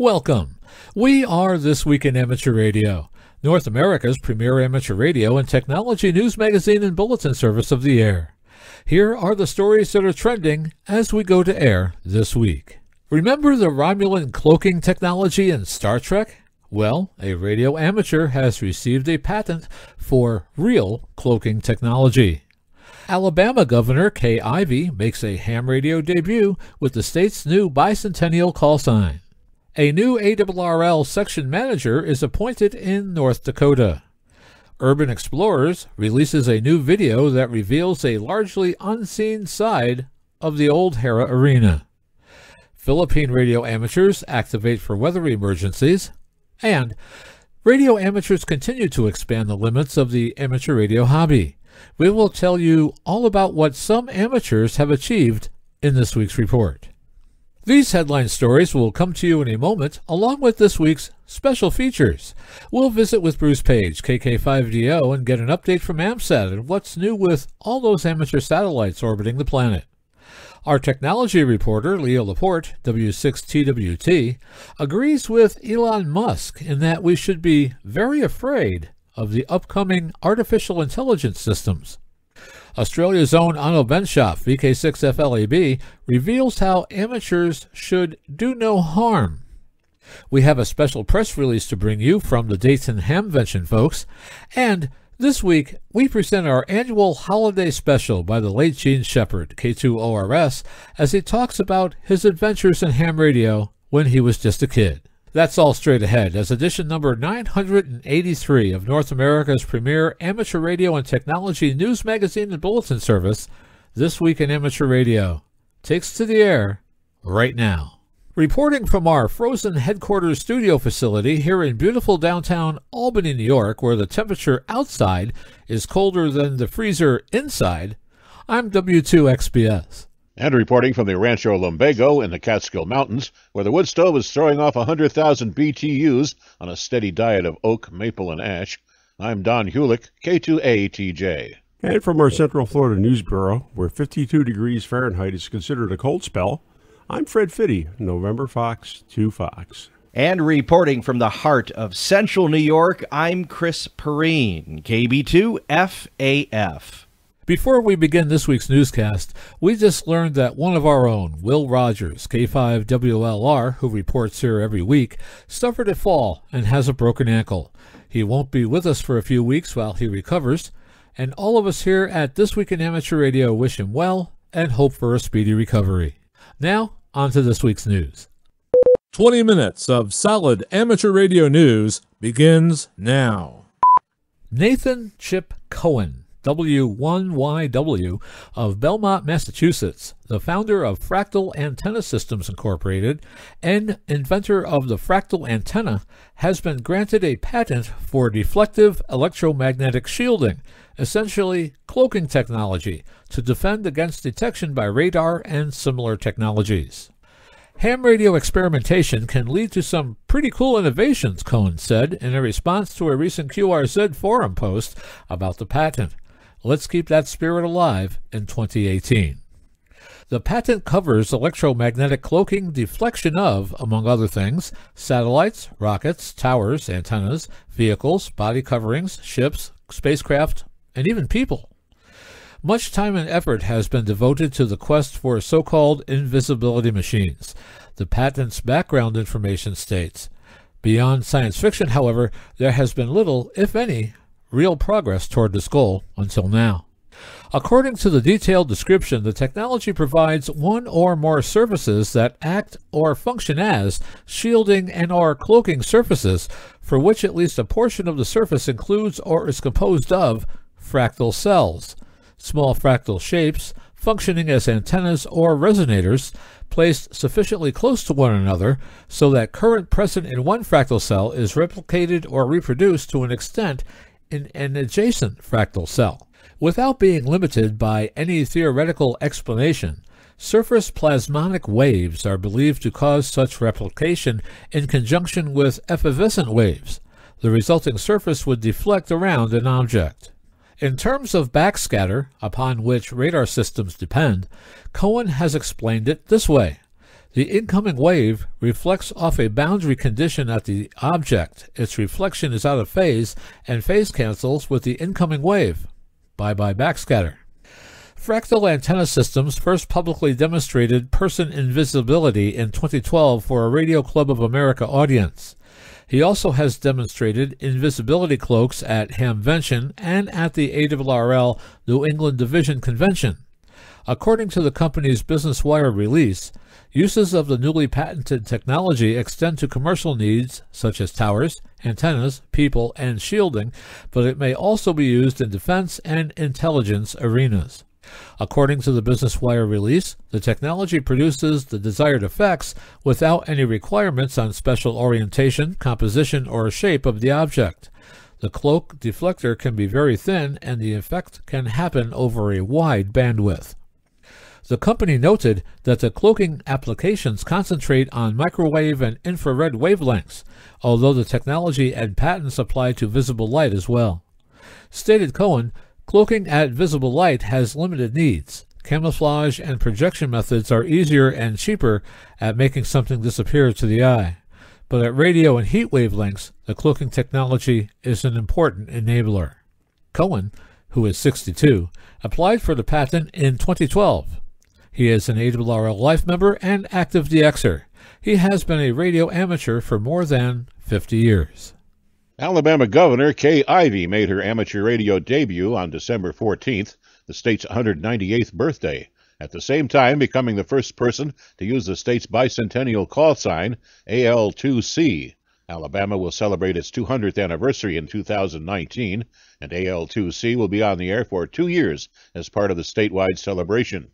Welcome. We are This Week in Amateur Radio, North America's premier amateur radio and technology news magazine and bulletin service of the air. Here are the stories that are trending as we go to air this week. Remember the Romulan cloaking technology in Star Trek? Well, a radio amateur has received a patent for real cloaking technology. Alabama Governor Kay Ivey makes a ham radio debut with the state's new bicentennial call sign. A new ARRL section manager is appointed in North Dakota. Urban Explorers releases a new video that reveals a largely unseen side of the old Hara Arena. Philippine radio amateurs activate for weather emergencies. And radio amateurs continue to expand the limits of the amateur radio hobby. We will tell you all about what some amateurs have achieved in this week's report. These headline stories will come to you in a moment, along with this week's special features. We'll visit with Bruce Page, KK5DO, and get an update from AMSAT and what's new with all those amateur satellites orbiting the planet. Our technology reporter, Leo Laporte, W6TWT, agrees with Elon Musk in that we should be very afraid of the upcoming artificial intelligence systems. Australia's own Onno Benshop, VK6FLAB, reveals how amateurs should do no harm. We have a special press release to bring you from the Dayton Hamvention folks, and this week we present our annual holiday special by the late Gene Shepard, K2ORS, as he talks about his adventures in ham radio when he was just a kid. That's all straight ahead as edition number 983 of North America's premier amateur radio and technology news magazine and bulletin service, This Week in Amateur Radio, takes to the air right now. Reporting from our frozen headquarters studio facility here in beautiful downtown Albany, New York, where the temperature outside is colder than the freezer inside, I'm W2XBS. And reporting from the Rancho Lumbago in the Catskill Mountains, where the wood stove is throwing off 100,000 BTUs on a steady diet of oak, maple, and ash, I'm Don Hulick, K2ATJ. And from our Central Florida News Bureau, where 52 degrees Fahrenheit is considered a cold spell, I'm Fred Fitty, November Fox 2 Fox. And reporting from the heart of Central New York, I'm Chris Perrine, KB2FAF. Before we begin this week's newscast, we just learned that one of our own, Will Rogers, K5WLR, who reports here every week, suffered a fall and has a broken ankle. He won't be with us for a few weeks while he recovers, and all of us here at This Week in Amateur Radio wish him well and hope for a speedy recovery. Now, on to this week's news. 20 minutes of solid amateur radio news begins now. Nathan Chip Cohen, W1YW of Belmont, Massachusetts, the founder of Fractal Antenna Systems Incorporated and inventor of the fractal antenna, has been granted a patent for deflective electromagnetic shielding, essentially cloaking technology, to defend against detection by radar and similar technologies. Ham radio experimentation can lead to some pretty cool innovations, Cohen said in a response to a recent QRZ forum post about the patent. Let's keep that spirit alive in 2018. The patent covers electromagnetic cloaking deflection of, among other things, satellites, rockets, towers, antennas, vehicles, body coverings, ships, spacecraft, and even people. Much time and effort has been devoted to the quest for so-called invisibility machines. The patent's background information states, beyond science fiction, however, there has been little, if any, real progress toward this goal until now. According to the detailed description, the technology provides one or more surfaces that act or function as shielding and/or cloaking surfaces for which at least a portion of the surface includes or is composed of fractal cells, small fractal shapes functioning as antennas or resonators placed sufficiently close to one another so that current present in one fractal cell is replicated or reproduced to an extent in an adjacent fractal cell. Without being limited by any theoretical explanation, surface plasmonic waves are believed to cause such replication in conjunction with effervescent waves. The resulting surface would deflect around an object. In terms of backscatter, upon which radar systems depend, Cohen has explained it this way. The incoming wave reflects off a boundary condition at the object. Its reflection is out of phase, and phase cancels with the incoming wave. Bye-bye backscatter. Fractal Antenna Systems first publicly demonstrated person invisibility in 2012 for a Radio Club of America audience. He also has demonstrated invisibility cloaks at Hamvention and at the ARRL New England Division Convention. According to the company's Business Wire release, uses of the newly patented technology extend to commercial needs such as towers, antennas, people, and shielding, but it may also be used in defense and intelligence arenas. According to the Business Wire release, the technology produces the desired effects without any requirements on special orientation, composition, or shape of the object. The cloak deflector can be very thin, and the effect can happen over a wide bandwidth. The company noted that the cloaking applications concentrate on microwave and infrared wavelengths, although the technology and patents apply to visible light as well. Stated Cohen, cloaking at visible light has limited needs. Camouflage and projection methods are easier and cheaper at making something disappear to the eye. But at radio and heat wavelengths, the cloaking technology is an important enabler. Cohen, who is 62, applied for the patent in 2012. He is an ARRL Life member and active DXer. He has been a radio amateur for more than 50 years. Alabama Governor Kay Ivey made her amateur radio debut on December 14th, the state's 198th birthday, at the same time becoming the first person to use the state's bicentennial call sign, AL2C. Alabama will celebrate its 200th anniversary in 2019, and AL2C will be on the air for 2 years as part of the statewide celebration.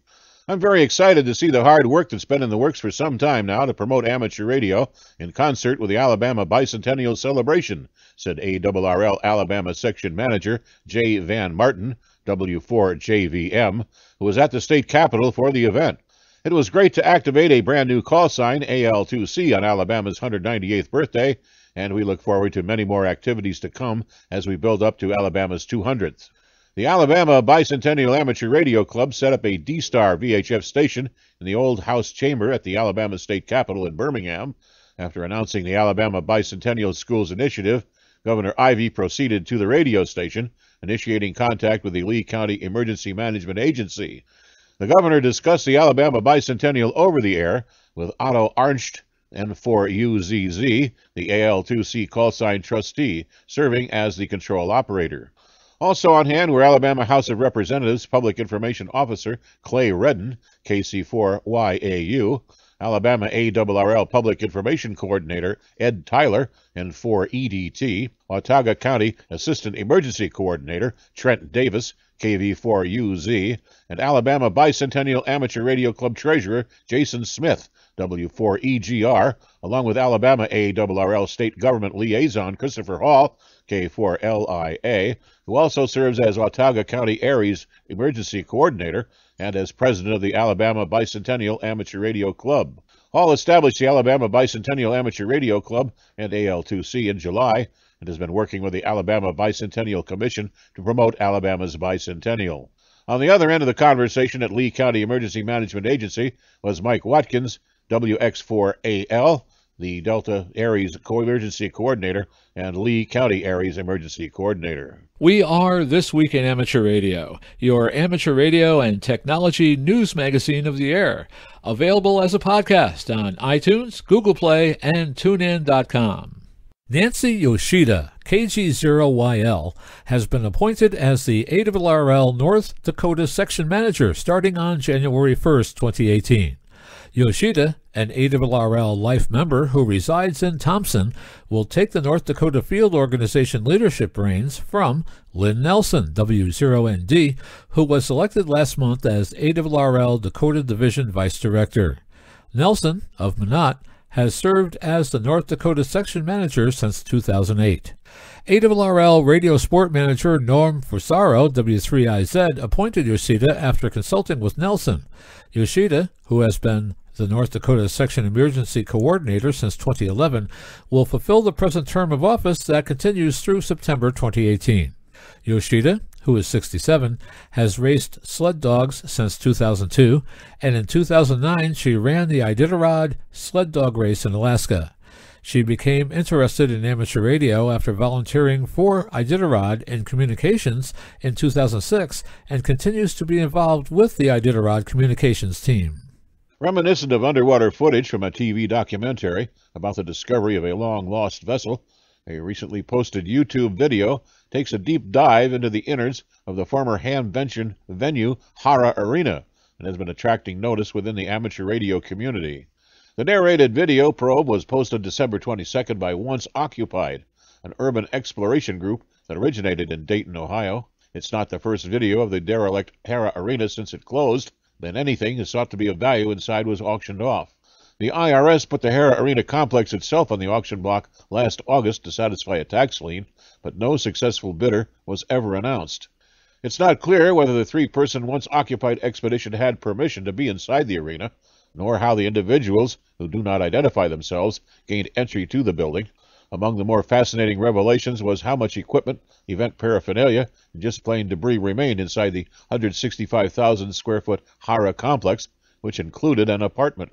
I'm very excited to see the hard work that's been in the works for some time now to promote amateur radio in concert with the Alabama Bicentennial Celebration, said ARRL Alabama Section Manager J. Van Martin, W4JVM, who was at the state capitol for the event. It was great to activate a brand new call sign, AL2C, on Alabama's 198th birthday, and we look forward to many more activities to come as we build up to Alabama's 200th. The Alabama Bicentennial Amateur Radio Club set up a D-Star VHF station in the old House Chamber at the Alabama State Capitol in Birmingham. After announcing the Alabama Bicentennial Schools Initiative, Governor Ivey proceeded to the radio station, initiating contact with the Lee County Emergency Management Agency. The governor discussed the Alabama Bicentennial over the air with Otto Arncht, N4UZZ, the AL2C call sign trustee, serving as the control operator. Also on hand were Alabama House of Representatives Public Information Officer Clay Redden, KC4YAU, Alabama ARRL Public Information Coordinator Ed Tyler, N4EDT, Watauga County Assistant Emergency Coordinator Trent Davis, KV4UZ, and Alabama Bicentennial Amateur Radio Club Treasurer Jason Smith, W4EGR, along with Alabama ARRL State Government Liaison Christopher Hall, K4LIA, who also serves as Watauga County ARRL's Emergency Coordinator and as President of the Alabama Bicentennial Amateur Radio Club. Hall established the Alabama Bicentennial Amateur Radio Club and AL2C in July and has been working with the Alabama Bicentennial Commission to promote Alabama's bicentennial. On the other end of the conversation at Lee County Emergency Management Agency was Mike Watkins, WX4AL, the Delta ARRL's Co-Emergency Coordinator, and Lee County ARRL's Emergency Coordinator. We are This Week in Amateur Radio, your amateur radio and technology news magazine of the air, available as a podcast on iTunes, Google Play, and TuneIn.com. Nancy Yoshida, KG0YL, has been appointed as the ARRL North Dakota Section Manager starting on January 1, 2018. Yoshida, an ARRL Life member who resides in Thompson, will take the North Dakota Field Organization leadership reins from Lynn Nelson, W0ND, who was selected last month as ARRL Dakota Division Vice Director. Nelson, of Minot, has served as the North Dakota Section Manager since 2008. ARRL Radio Sport Manager Norm Fusaro, W3IZ, appointed Yoshida after consulting with Nelson. Yoshida, who has been the North Dakota Section Emergency Coordinator since 2011, will fulfill the present term of office that continues through September 2018. Yoshida, who is 67, has raced sled dogs since 2002, and in 2009 she ran the Iditarod sled dog race in Alaska. She became interested in amateur radio after volunteering for Iditarod in communications in 2006 and continues to be involved with the Iditarod communications team. Reminiscent of underwater footage from a TV documentary about the discovery of a long-lost vessel, a recently posted YouTube video takes a deep dive into the innards of the former Hamvention venue Hara Arena and has been attracting notice within the amateur radio community. The narrated video probe was posted December 22nd by Once Occupied, an urban exploration group that originated in Dayton, Ohio. It's not the first video of the derelict Hara Arena since it closed. Then anything is thought to be of value inside was auctioned off. The IRS put the Hara Arena complex itself on the auction block last August to satisfy a tax lien, but no successful bidder was ever announced. It's not clear whether the three-person once-occupied expedition had permission to be inside the arena, nor how the individuals, who do not identify themselves, gained entry to the building. Among the more fascinating revelations was how much equipment, event paraphernalia, and just plain debris remained inside the 165,000-square-foot Hara complex, which included an apartment.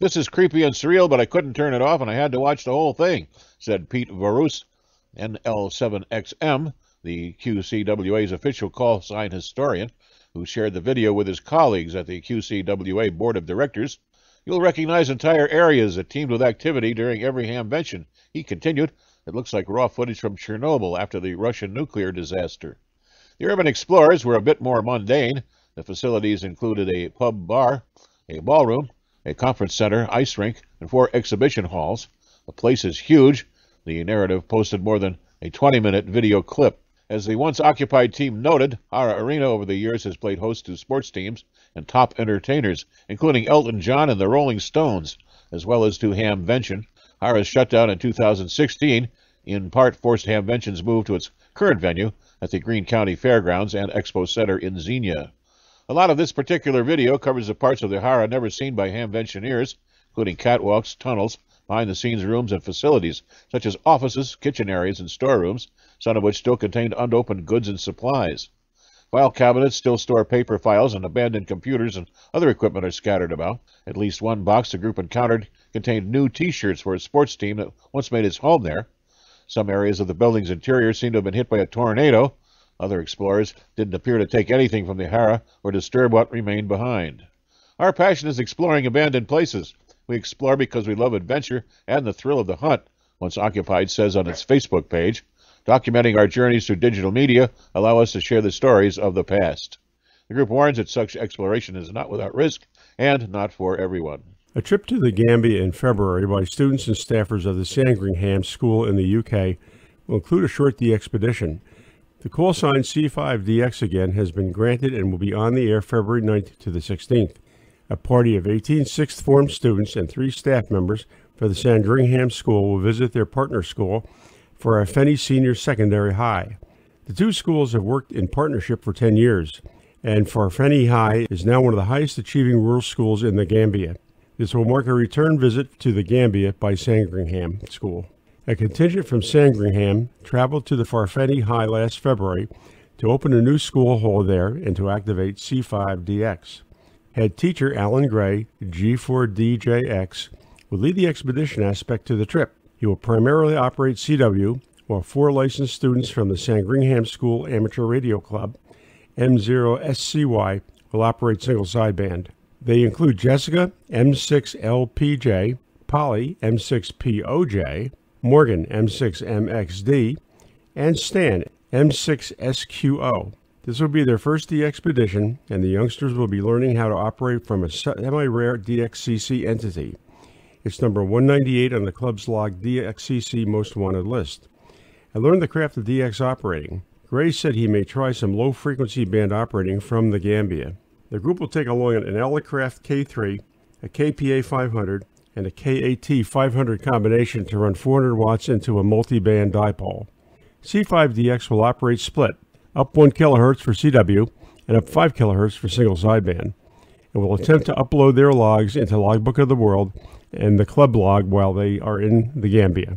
"This is creepy and surreal, but I couldn't turn it off, and I had to watch the whole thing," said Pete Varus, NL7XM, the QCWA's official call sign historian, who shared the video with his colleagues at the QCWA Board of Directors. "You'll recognize entire areas that teemed with activity during every Hamvention," he continued. "It looks like raw footage from Chernobyl after the Russian nuclear disaster." The urban explorers were a bit more mundane. The facilities included a pub bar, a ballroom, a conference center, ice rink, and 4 exhibition halls. The place is huge. The narrative posted more than a 20-minute video clip. As the once-occupied team noted, Hara Arena over the years has played host to sports teams and top entertainers, including Elton John and the Rolling Stones, as well as to Hamvention. Hara's shutdown in 2016 in part forced Hamvention's move to its current venue at the Greene County Fairgrounds and Expo Center in Xenia. A lot of this particular video covers the parts of the Hara never seen by Hamventioneers, including catwalks, tunnels, behind-the-scenes rooms, and facilities, such as offices, kitchen areas, and storerooms, some of which still contained unopened goods and supplies. File cabinets still store paper files, and abandoned computers and other equipment are scattered about. At least one box the group encountered contained new T-shirts for a sports team that once made its home there. Some areas of the building's interior seem to have been hit by a tornado. Other explorers didn't appear to take anything from the Hara or disturb what remained behind. "Our passion is exploring abandoned places. We explore because we love adventure and the thrill of the hunt," Once Occupied says on its Facebook page. "Documenting our journeys through digital media allow us to share the stories of the past." The group warns that such exploration is not without risk and not for everyone. A trip to the Gambia in February by students and staffers of the Sandringham School in the UK will include a short D expedition. The call sign C5DX again has been granted and will be on the air February 9th to the 16th. A party of 18 sixth form students and 3 staff members for the Sandringham School will visit their partner school for our Fenny Senior Secondary High. The two schools have worked in partnership for 10 years, and for Fenny High is now one of the highest achieving rural schools in the Gambia. This will mark a return visit to the Gambia by Sandringham School. A contingent from Sandringham traveled to the Farfenny High last February to open a new school hall there and to activate C5DX. Head teacher Alan Gray, G4DJX, will lead the expedition aspect to the trip. He will primarily operate CW, while 4 licensed students from the Sandringham School Amateur Radio Club, M0SCY, will operate single sideband. They include Jessica, M6LPJ, Polly, M6POJ, Morgan, M6MXD, and Stan, M6SQO. This will be their first D expedition, and the youngsters will be learning how to operate from a semi-rare DXCC entity. It's number 198 on the club's log DXCC Most Wanted list. "I learned the craft of DX operating." Gray said he may try some low-frequency band operating from the Gambia. The group will take along an Elecraft K3, a KPA 500, and a KAT 500 combination to run 400 watts into a multi-band dipole. C5DX will operate split, up 1 kHz for CW and up 5 kHz for single sideband, and will attempt to upload their logs into Logbook of the World and the club log while they are in the Gambia.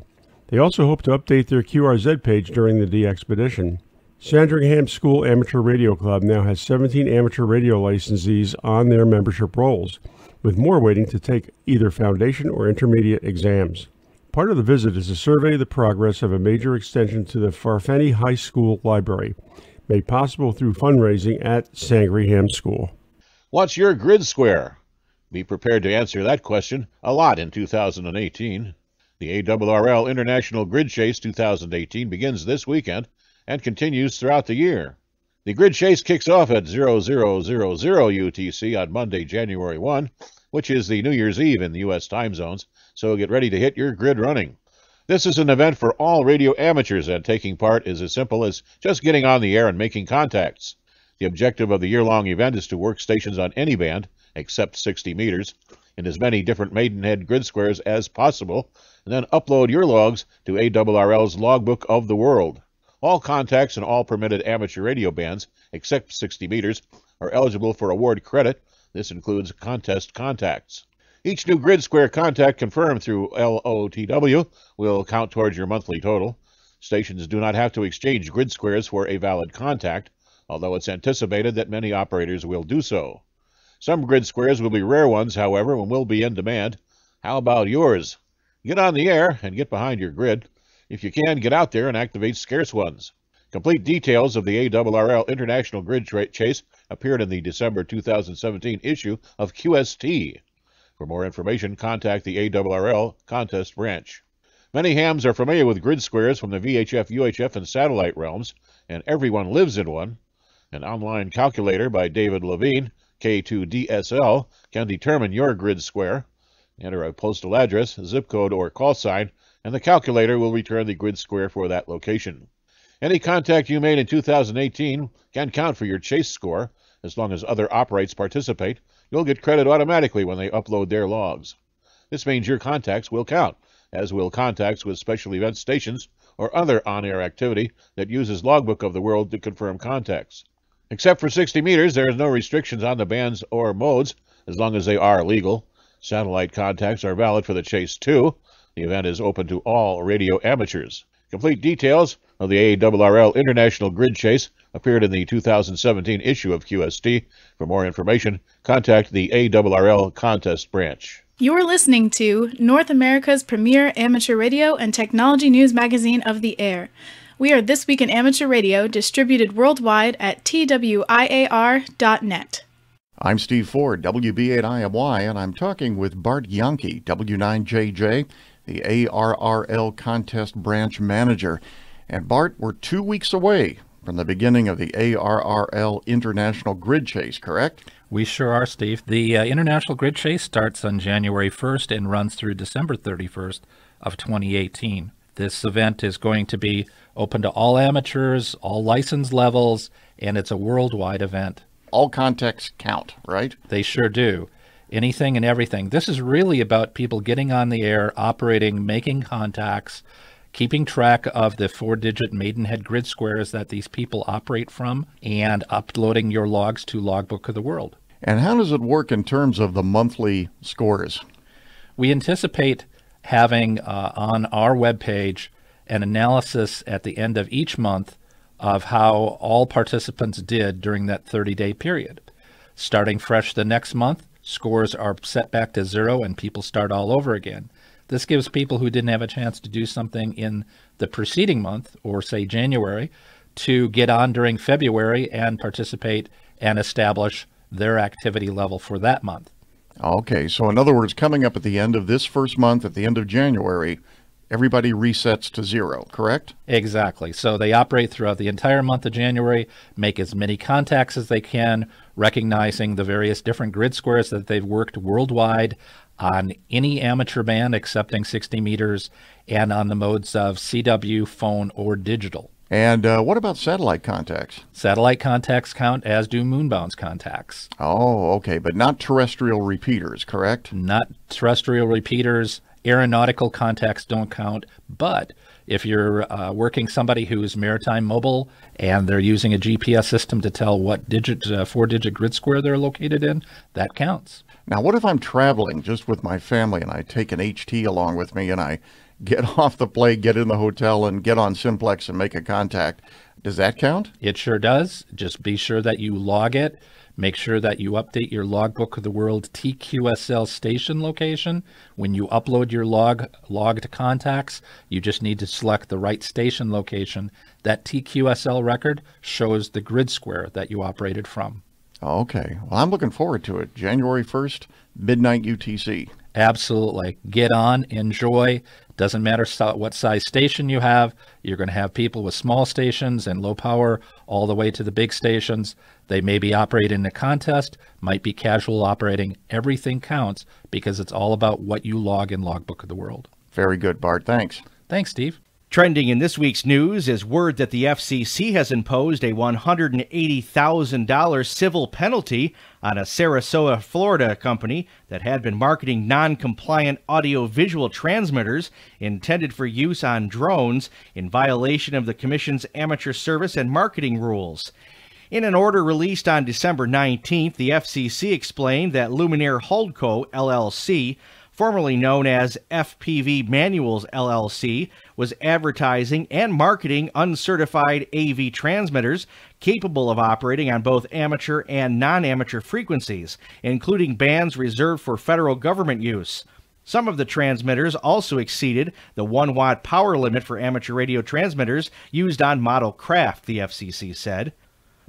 They also hope to update their QRZ page during the D expedition. Sandringham School Amateur Radio Club now has 17 amateur radio licensees on their membership rolls, with more waiting to take either foundation or intermediate exams. Part of the visit is to survey the progress of a major extension to the Farfani High School Library, made possible through fundraising at Sandringham School. What's your grid square? Be prepared to answer that question a lot in 2018. The ARRL International Grid Chase 2018 begins this weekend and continues throughout the year. The grid chase kicks off at 0000 UTC on Monday, January 1, which is the New Year's Eve in the U.S. time zones, so get ready to hit your grid running. This is an event for all radio amateurs, and taking part is as simple as just getting on the air and making contacts. The objective of the year-long event is to work stations on any band, except 60 meters, in as many different Maidenhead grid squares as possible, and then upload your logs to ARRL's Logbook of the World. All contacts and all permitted amateur radio bands, except 60 meters, are eligible for award credit. This includes contest contacts. Each new grid square contact confirmed through LOTW will count towards your monthly total. Stations do not have to exchange grid squares for a valid contact, although it's anticipated that many operators will do so. Some grid squares will be rare ones, however, and will be in demand. How about yours? Get on the air and get behind your grid. If you can, get out there and activate scarce ones. Complete details of the ARRL International Grid Chase appeared in the December 2017 issue of QST. For more information, contact the ARRL Contest Branch. Many hams are familiar with grid squares from the VHF, UHF, and satellite realms, and everyone lives in one. An online calculator by David Levine, K2DSL, can determine your grid square. Enter a postal address, zip code, or call sign, and the calculator will return the grid square for that location. Any contact you made in 2018 can count for your chase score. As long as other operates participate, you'll get credit automatically when they upload their logs. This means your contacts will count, as will contacts with special event stations or other on-air activity that uses Logbook of the World to confirm contacts. Except for 60 meters, there is no restrictions on the bands or modes, as long as they are legal. Satellite contacts are valid for the chase, too. The event is open to all radio amateurs. Complete details of the ARRL International Grid Chase appeared in the 2017 issue of QST. For more information, contact the ARRL Contest Branch. You're listening to North America's premier amateur radio and technology news magazine of the air. We are This Week in Amateur Radio, distributed worldwide at twiar.net. I'm Steve Ford, WB8IMY, and I'm talking with Bart Yonke, W9JJ, the ARRL Contest Branch Manager. And Bart, we're 2 weeks away from the beginning of the ARRL International Grid Chase, correct? We sure are, Steve. The International Grid Chase starts on January 1st and runs through December 31st of 2018. This event is going to be open to all amateurs, all license levels, and it's a worldwide event. All contacts count, right? They sure do. Anything and everything. This is really about people getting on the air, operating, making contacts, keeping track of the four-digit Maidenhead grid squares that these people operate from, and uploading your logs to Logbook of the World. And how does it work in terms of the monthly scores? We anticipate having on our webpage an analysis at the end of each month of how all participants did during that 30-day period. Starting fresh the next month, scores are set back to zero and people start all over again. This gives people who didn't have a chance to do something in the preceding month, or say January, to get on during February and participate and establish their activity level for that month. Okay, so in other words, coming up at the end of this first month, at the end of January, everybody resets to zero, correct? Exactly. So they operate throughout the entire month of January, make as many contacts as they can, recognizing the various different grid squares that they've worked worldwide on any amateur band excepting 60 meters and on the modes of CW, phone, or digital. And what about satellite contacts? Satellite contacts count, as do Moonbound's contacts. Oh, okay, but not terrestrial repeaters, correct? Not terrestrial repeaters. Aeronautical contacts don't count, but if you're working somebody who's maritime mobile and they're using a GPS system to tell what digit, four-digit grid square they're located in, that counts. Now, what if I'm traveling just with my family and I take an HT along with me and I get off the plane, get in the hotel, and get on Simplex and make a contact. Does that count? It sure does. Just be sure that you log it. Make sure that you update your Logbook of the World TQSL station location. When you upload your logged contacts, you just need to select the right station location. That TQSL record shows the grid square that you operated from. Okay. Well, I'm looking forward to it. January 1st, midnight UTC. Absolutely. Get on, enjoy. Doesn't matter what size station you have. You're going to have people with small stations and low power all the way to the big stations. They may be operating in a contest, might be casual operating. Everything counts because it's all about what you log in Logbook of the World. Very good, Bart. Thanks. Thanks, Steve. Trending in this week's news is word that the FCC has imposed a $180,000 civil penalty on a Sarasota, Florida company that had been marketing non-compliant audiovisual transmitters intended for use on drones in violation of the Commission's amateur service and marketing rules. In an order released on December 19th, the FCC explained that Luminaire Holdco, LLC, formerly known as FPV Manuals LLC, was advertising and marketing uncertified AV transmitters capable of operating on both amateur and non-amateur frequencies, including bands reserved for federal government use. Some of the transmitters also exceeded the 1-watt power limit for amateur radio transmitters used on model craft, the FCC said.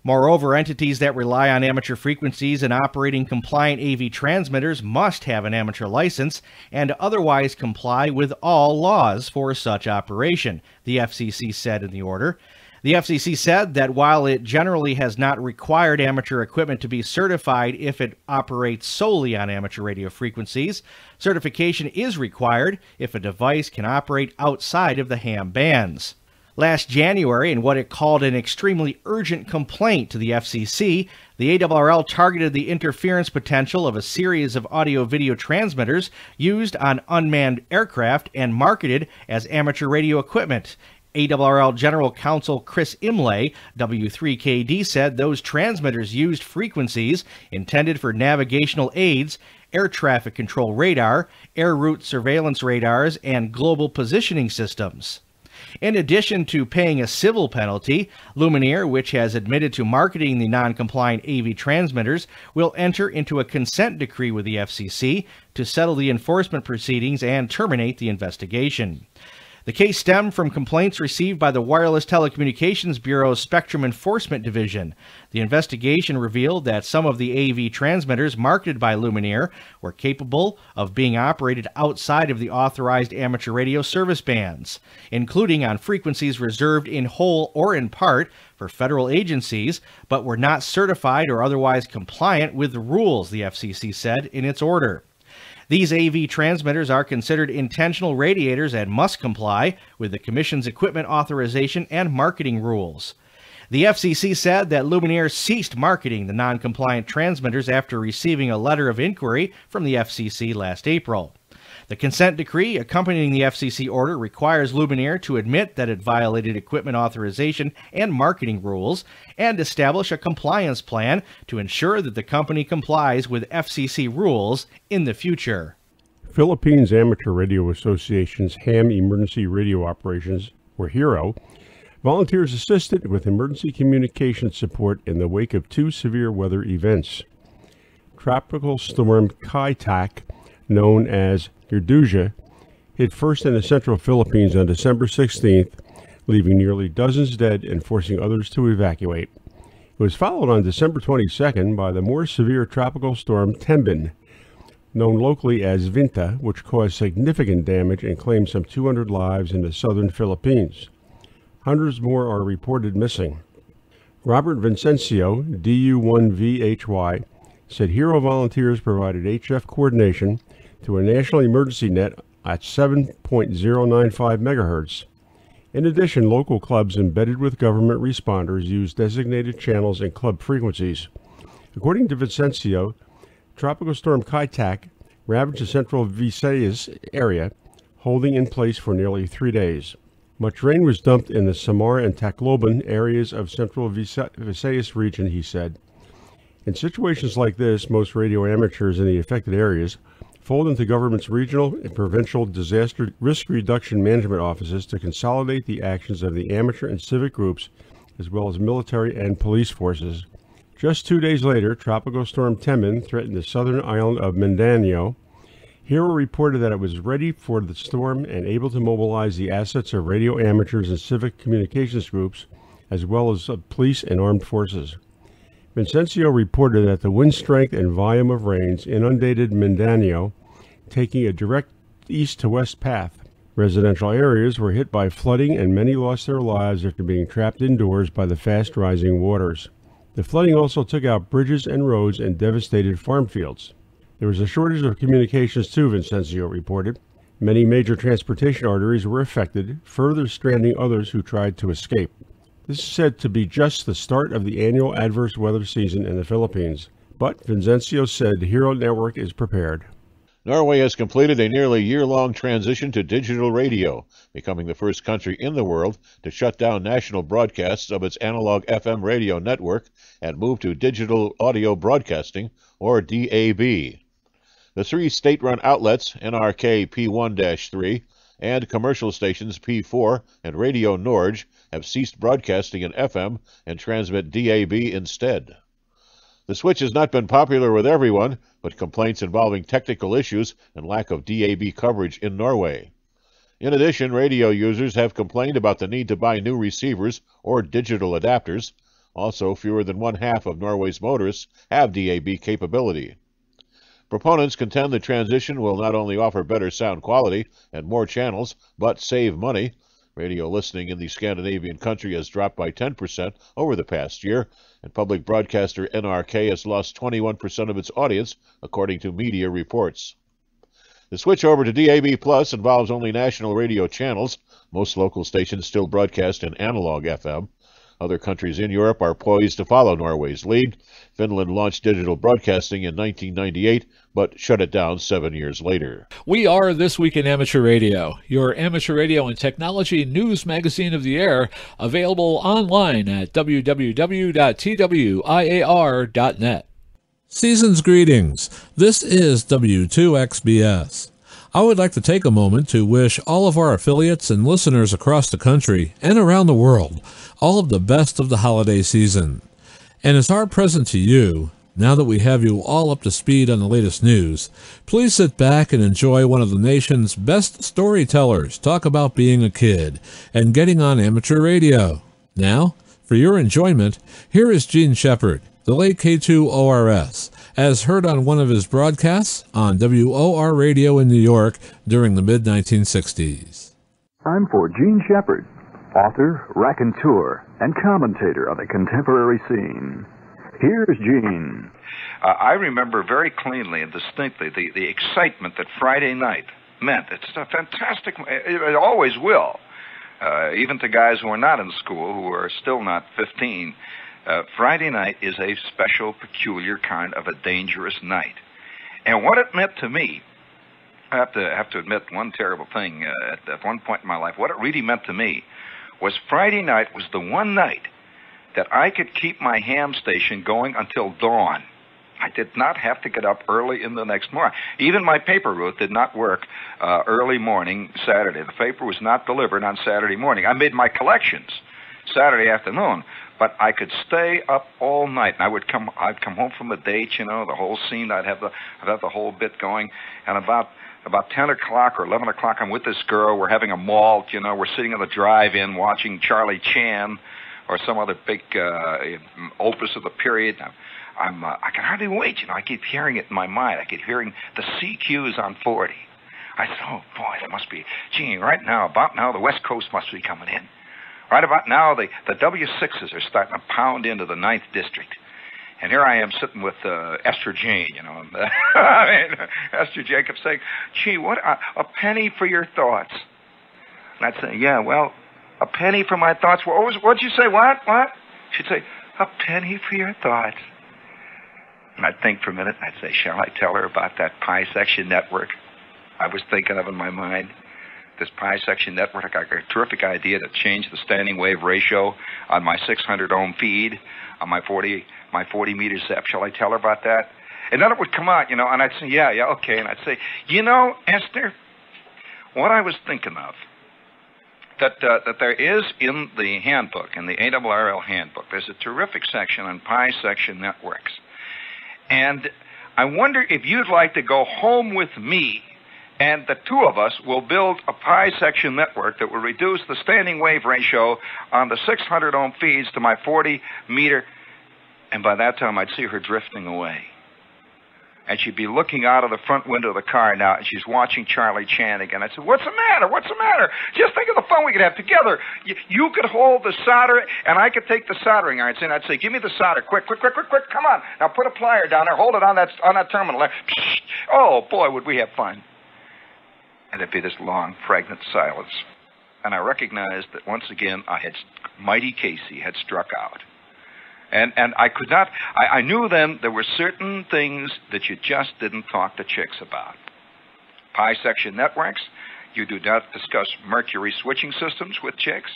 Moreover, entities that rely on amateur frequencies and operating compliant AV transmitters must have an amateur license and otherwise comply with all laws for such operation, the FCC said in the order. The FCC said that while it generally has not required amateur equipment to be certified if it operates solely on amateur radio frequencies, certification is required if a device can operate outside of the ham bands. Last January, in what it called an extremely urgent complaint to the FCC, the ARRL targeted the interference potential of a series of audio-video transmitters used on unmanned aircraft and marketed as amateur radio equipment. ARRL General Counsel Chris Imlay, W3KD, said those transmitters used frequencies intended for navigational aids, air traffic control radar, air route surveillance radars, and global positioning systems. In addition to paying a civil penalty, Luminaire, which has admitted to marketing the non-compliant AV transmitters, will enter into a consent decree with the FCC to settle the enforcement proceedings and terminate the investigation. The case stemmed from complaints received by the Wireless Telecommunications Bureau's Spectrum Enforcement Division. The investigation revealed that some of the AV transmitters marketed by Luminaire were capable of being operated outside of the authorized amateur radio service bands, including on frequencies reserved in whole or in part for federal agencies, but were not certified or otherwise compliant with the rules, the FCC said in its order. These AV transmitters are considered intentional radiators and must comply with the Commission's equipment authorization and marketing rules. The FCC said that Luminaire ceased marketing the non-compliant transmitters after receiving a letter of inquiry from the FCC last April. The consent decree accompanying the FCC order requires Luminaire to admit that it violated equipment authorization and marketing rules and establish a compliance plan to ensure that the company complies with FCC rules in the future. Philippines Amateur Radio Association's ham emergency radio operations were HERO. Volunteers assisted with emergency communication support in the wake of two severe weather events. Tropical storm Kaitak, known as Erduja, hit first in the central Philippines on December 16th, leaving nearly dozens dead and forcing others to evacuate. It was followed on December 22nd by the more severe tropical storm Tembin, known locally as Vinta, which caused significant damage and claimed some 200 lives in the southern Philippines. Hundreds more are reported missing. Robert Vincencio, DU1VHY, said HERO volunteers provided HF coordination to a national emergency net at 7.095 MHz. In addition, local clubs embedded with government responders use designated channels and club frequencies. According to Vincencio, Tropical Storm Kaitak ravaged the central Visayas area, holding in place for nearly 3 days. Much rain was dumped in the Samar and Tacloban areas of central Visayas region, he said. In situations like this, most radio amateurs in the affected areas fold into government's regional and provincial disaster risk reduction management offices to consolidate the actions of the amateur and civic groups, as well as military and police forces. Just 2 days later, Tropical Storm Temin threatened the southern island of Mindanao. Hera reported that it was ready for the storm and able to mobilize the assets of radio amateurs and civic communications groups, as well as of police and armed forces. Vicencio reported that the wind strength and volume of rains inundated Mindanao, taking a direct east-to-west path. Residential areas were hit by flooding, and many lost their lives after being trapped indoors by the fast-rising waters. The flooding also took out bridges and roads and devastated farm fields. There was a shortage of communications too, Vicencio reported. Many major transportation arteries were affected, further stranding others who tried to escape. This is said to be just the start of the annual adverse weather season in the Philippines, but Vicencio said Hero Network is prepared. Norway has completed a nearly year-long transition to digital radio, becoming the first country in the world to shut down national broadcasts of its analog FM radio network and move to digital audio broadcasting, or DAB. The three state-run outlets, NRK P1-3 and commercial stations P4 and Radio Norge, have ceased broadcasting in FM and transmit DAB instead. The switch has not been popular with everyone, but complaints involving technical issues and lack of DAB coverage in Norway. In addition, radio users have complained about the need to buy new receivers or digital adapters. Also, fewer than one-half of Norway's motorists have DAB capability. Proponents contend the transition will not only offer better sound quality and more channels, but save money. Radio listening in the Scandinavian country has dropped by 10% over the past year, and public broadcaster NRK has lost 21% of its audience, according to media reports. The switch over to DAB Plus involves only national radio channels. Most local stations still broadcast in analog FM. Other countries in Europe are poised to follow Norway's lead. Finland launched digital broadcasting in 1998, but shut it down 7 years later. We are This Week in Amateur Radio, your amateur radio and technology news magazine of the air, available online at www.twiar.net. Season's greetings. This is W2XBS. I would like to take a moment to wish all of our affiliates and listeners across the country and around the world all of the best of the holiday season. And as our present to you, now that we have you all up to speed on the latest news, please sit back and enjoy one of the nation's best storytellers talk about being a kid and getting on amateur radio. Now, for your enjoyment, here is Gene Shepherd, the late K2ORS, as heard on one of his broadcasts on WOR Radio in New York during the mid-1960s. Time for Gene Shepherd, author, raconteur, and commentator on the contemporary scene. Here's Gene. I remember very cleanly and distinctly the excitement that Friday night meant. It's a fantastic, it always will. Even to guys who are not in school, who are still not 15, Friday night is a special, peculiar kind of a dangerous night. And what it meant to me, I have to admit one terrible thing at one point in my life, what it really meant to me was Friday night was the one night that I could keep my ham station going until dawn. I did not have to get up early in the next morning. Even my paper route did not work early morning Saturday. The paper was not delivered on Saturday morning. I made my collections Saturday afternoon, but I could stay up all night, and I'd come home from a date, you know, the whole scene, I'd have the whole bit going, and about 10 o'clock or 11 o'clock, I'm with this girl, we're having a malt, you know, we're sitting in the drive-in watching Charlie Chan or some other big opus of the period. I can hardly wait, you know, I keep hearing it in my mind, I keep hearing the CQs on 40. I said, oh boy, that must be, gee, right now, about now, the West Coast must be coming in. Right about now, the W6s are starting to pound into the 9th District. And here I am sitting with Esther Jane, you know. And, I mean, Esther Jane kept saying, gee, what a penny for your thoughts. And I'd say, yeah, well, a penny for my thoughts. Well, what'd you say, what? She'd say, a penny for your thoughts. And I'd think for a minute, and I'd say, shall I tell her about that pie section network I was thinking of in my mind? This pie section network, I got a terrific idea to change the standing wave ratio on my 600 ohm feed, on my 40 meter zep. Shall I tell her about that? And then it would come out, you know, and I'd say, yeah, okay. And I'd say, you know, Esther, what I was thinking of, that there is in the handbook, in the ARRL handbook, there's a terrific section on pi section networks. And I wonder if you'd like to go home with me, and the two of us will build a pi section network that will reduce the standing wave ratio on the 600 ohm feeds to my 40 meter. And by that time, I'd see her drifting away. And she'd be looking out of the front window of the car now, and she's watching Charlie Chan again. I said, what's the matter? What's the matter? Just think of the fun we could have together. You could hold the solder, and I could take the soldering irons, and I'd say, give me the solder, quick, quick, quick, quick, quick, come on. Now put a plier down there, hold it on that terminal there. Oh, boy, would we have fun. And it'd be this long, pregnant silence. And I recognized that once again, Mighty Casey had struck out. And I could not, I knew then there were certain things that you just didn't talk to chicks about. Pi section networks, you do not discuss mercury switching systems with chicks.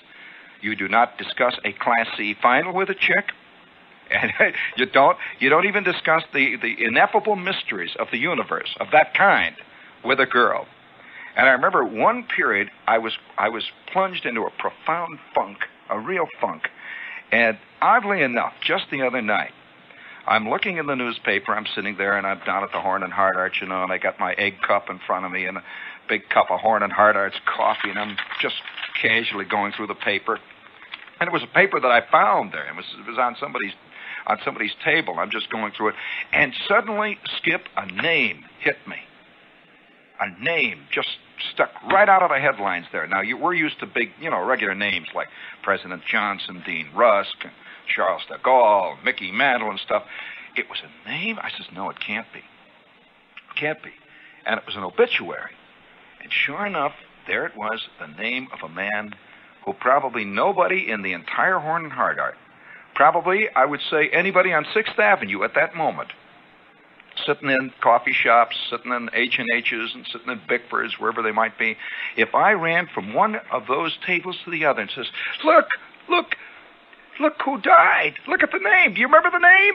You do not discuss a Class C final with a chick. And you don't even discuss the ineffable mysteries of the universe, of that kind, with a girl. And I remember one period I was plunged into a profound funk, a real funk. And oddly enough, just the other night, I'm looking in the newspaper, I'm sitting there, and I'm down at the Horn and Hart Arts, you know, and I got my egg cup in front of me and a big cup of Horn and Hart Arts coffee, and I'm just casually going through the paper. And it was a paper that I found there. It was on somebody's table. I'm just going through it. And suddenly, Skip, a name hit me. A name just stuck right out of the headlines there. Now, we're used to big, you know, regular names like President Johnson, Dean Rusk, and Charles de Gaulle, Mickey Mantle and stuff. It was a name? I says, no, it can't be. It can't be. And it was an obituary. And sure enough, there it was, the name of a man who probably nobody in the entire Horn and Hard Art, probably, I would say, anybody on 6th Avenue at that moment, sitting in coffee shops, sitting in H&H's and sitting in Bickford's, wherever they might be. If I ran from one of those tables to the other and says, look who died. Look at the name. Do you remember the name?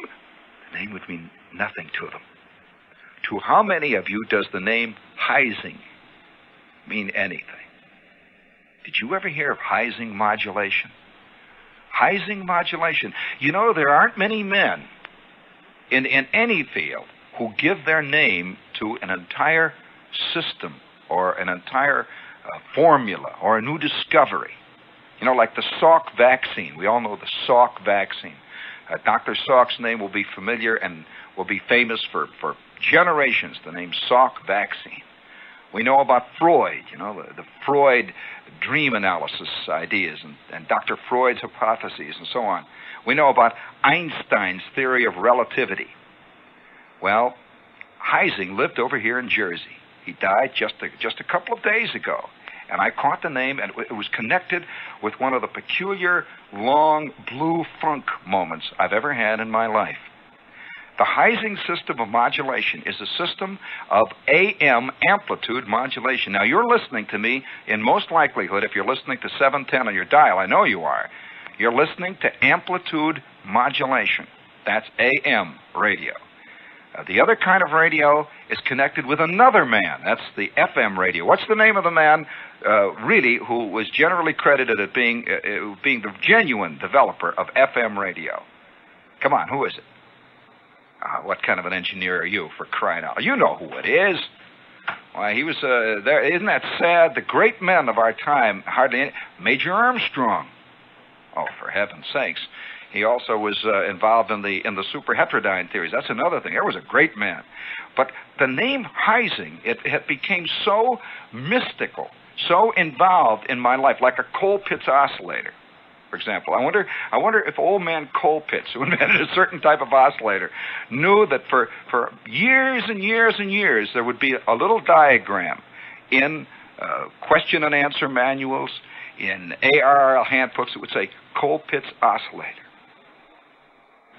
The name would mean nothing to them. To how many of you does the name Heising mean anything? Did you ever hear of Heising modulation? Heising modulation. You know, there aren't many men in any field who give their name to an entire system or an entire formula or a new discovery. You know, like the Salk vaccine. We all know the Salk vaccine. Dr. Salk's name will be familiar and will be famous for generations, the name Salk vaccine. We know about Freud, you know, the Freud dream analysis ideas and Dr. Freud's hypotheses and so on. We know about Einstein's theory of relativity. Well, Heising lived over here in Jersey. He died just a couple of days ago. And I caught the name, and it was connected with one of the peculiar, long, blue funk moments I've ever had in my life. The Heising system of modulation is a system of AM amplitude modulation. Now, you're listening to me in most likelihood, if you're listening to 710 on your dial, I know you are, you're listening to amplitude modulation. That's AM radio. The other kind of radio is connected with another man. That's the FM radio. What's the name of the man, really, who was generally credited as being the genuine developer of FM radio? Come on, who is it? What kind of an engineer are you, for crying out? You know who it is. Why, he was there. Isn't that sad? The great men of our time, hardly any. Major Armstrong. Oh, for heaven's sakes. He also was involved in the superheterodyne theories. That's another thing. There was a great man. But the name Heising, it became so mystical, so involved in my life, like a coal pit's oscillator. For example, I wonder if old man Coal Pitts, who invented a certain type of oscillator, knew that for years and years and years there would be a little diagram in question and answer manuals, in ARRL handbooks that would say Coal Pitts oscillator.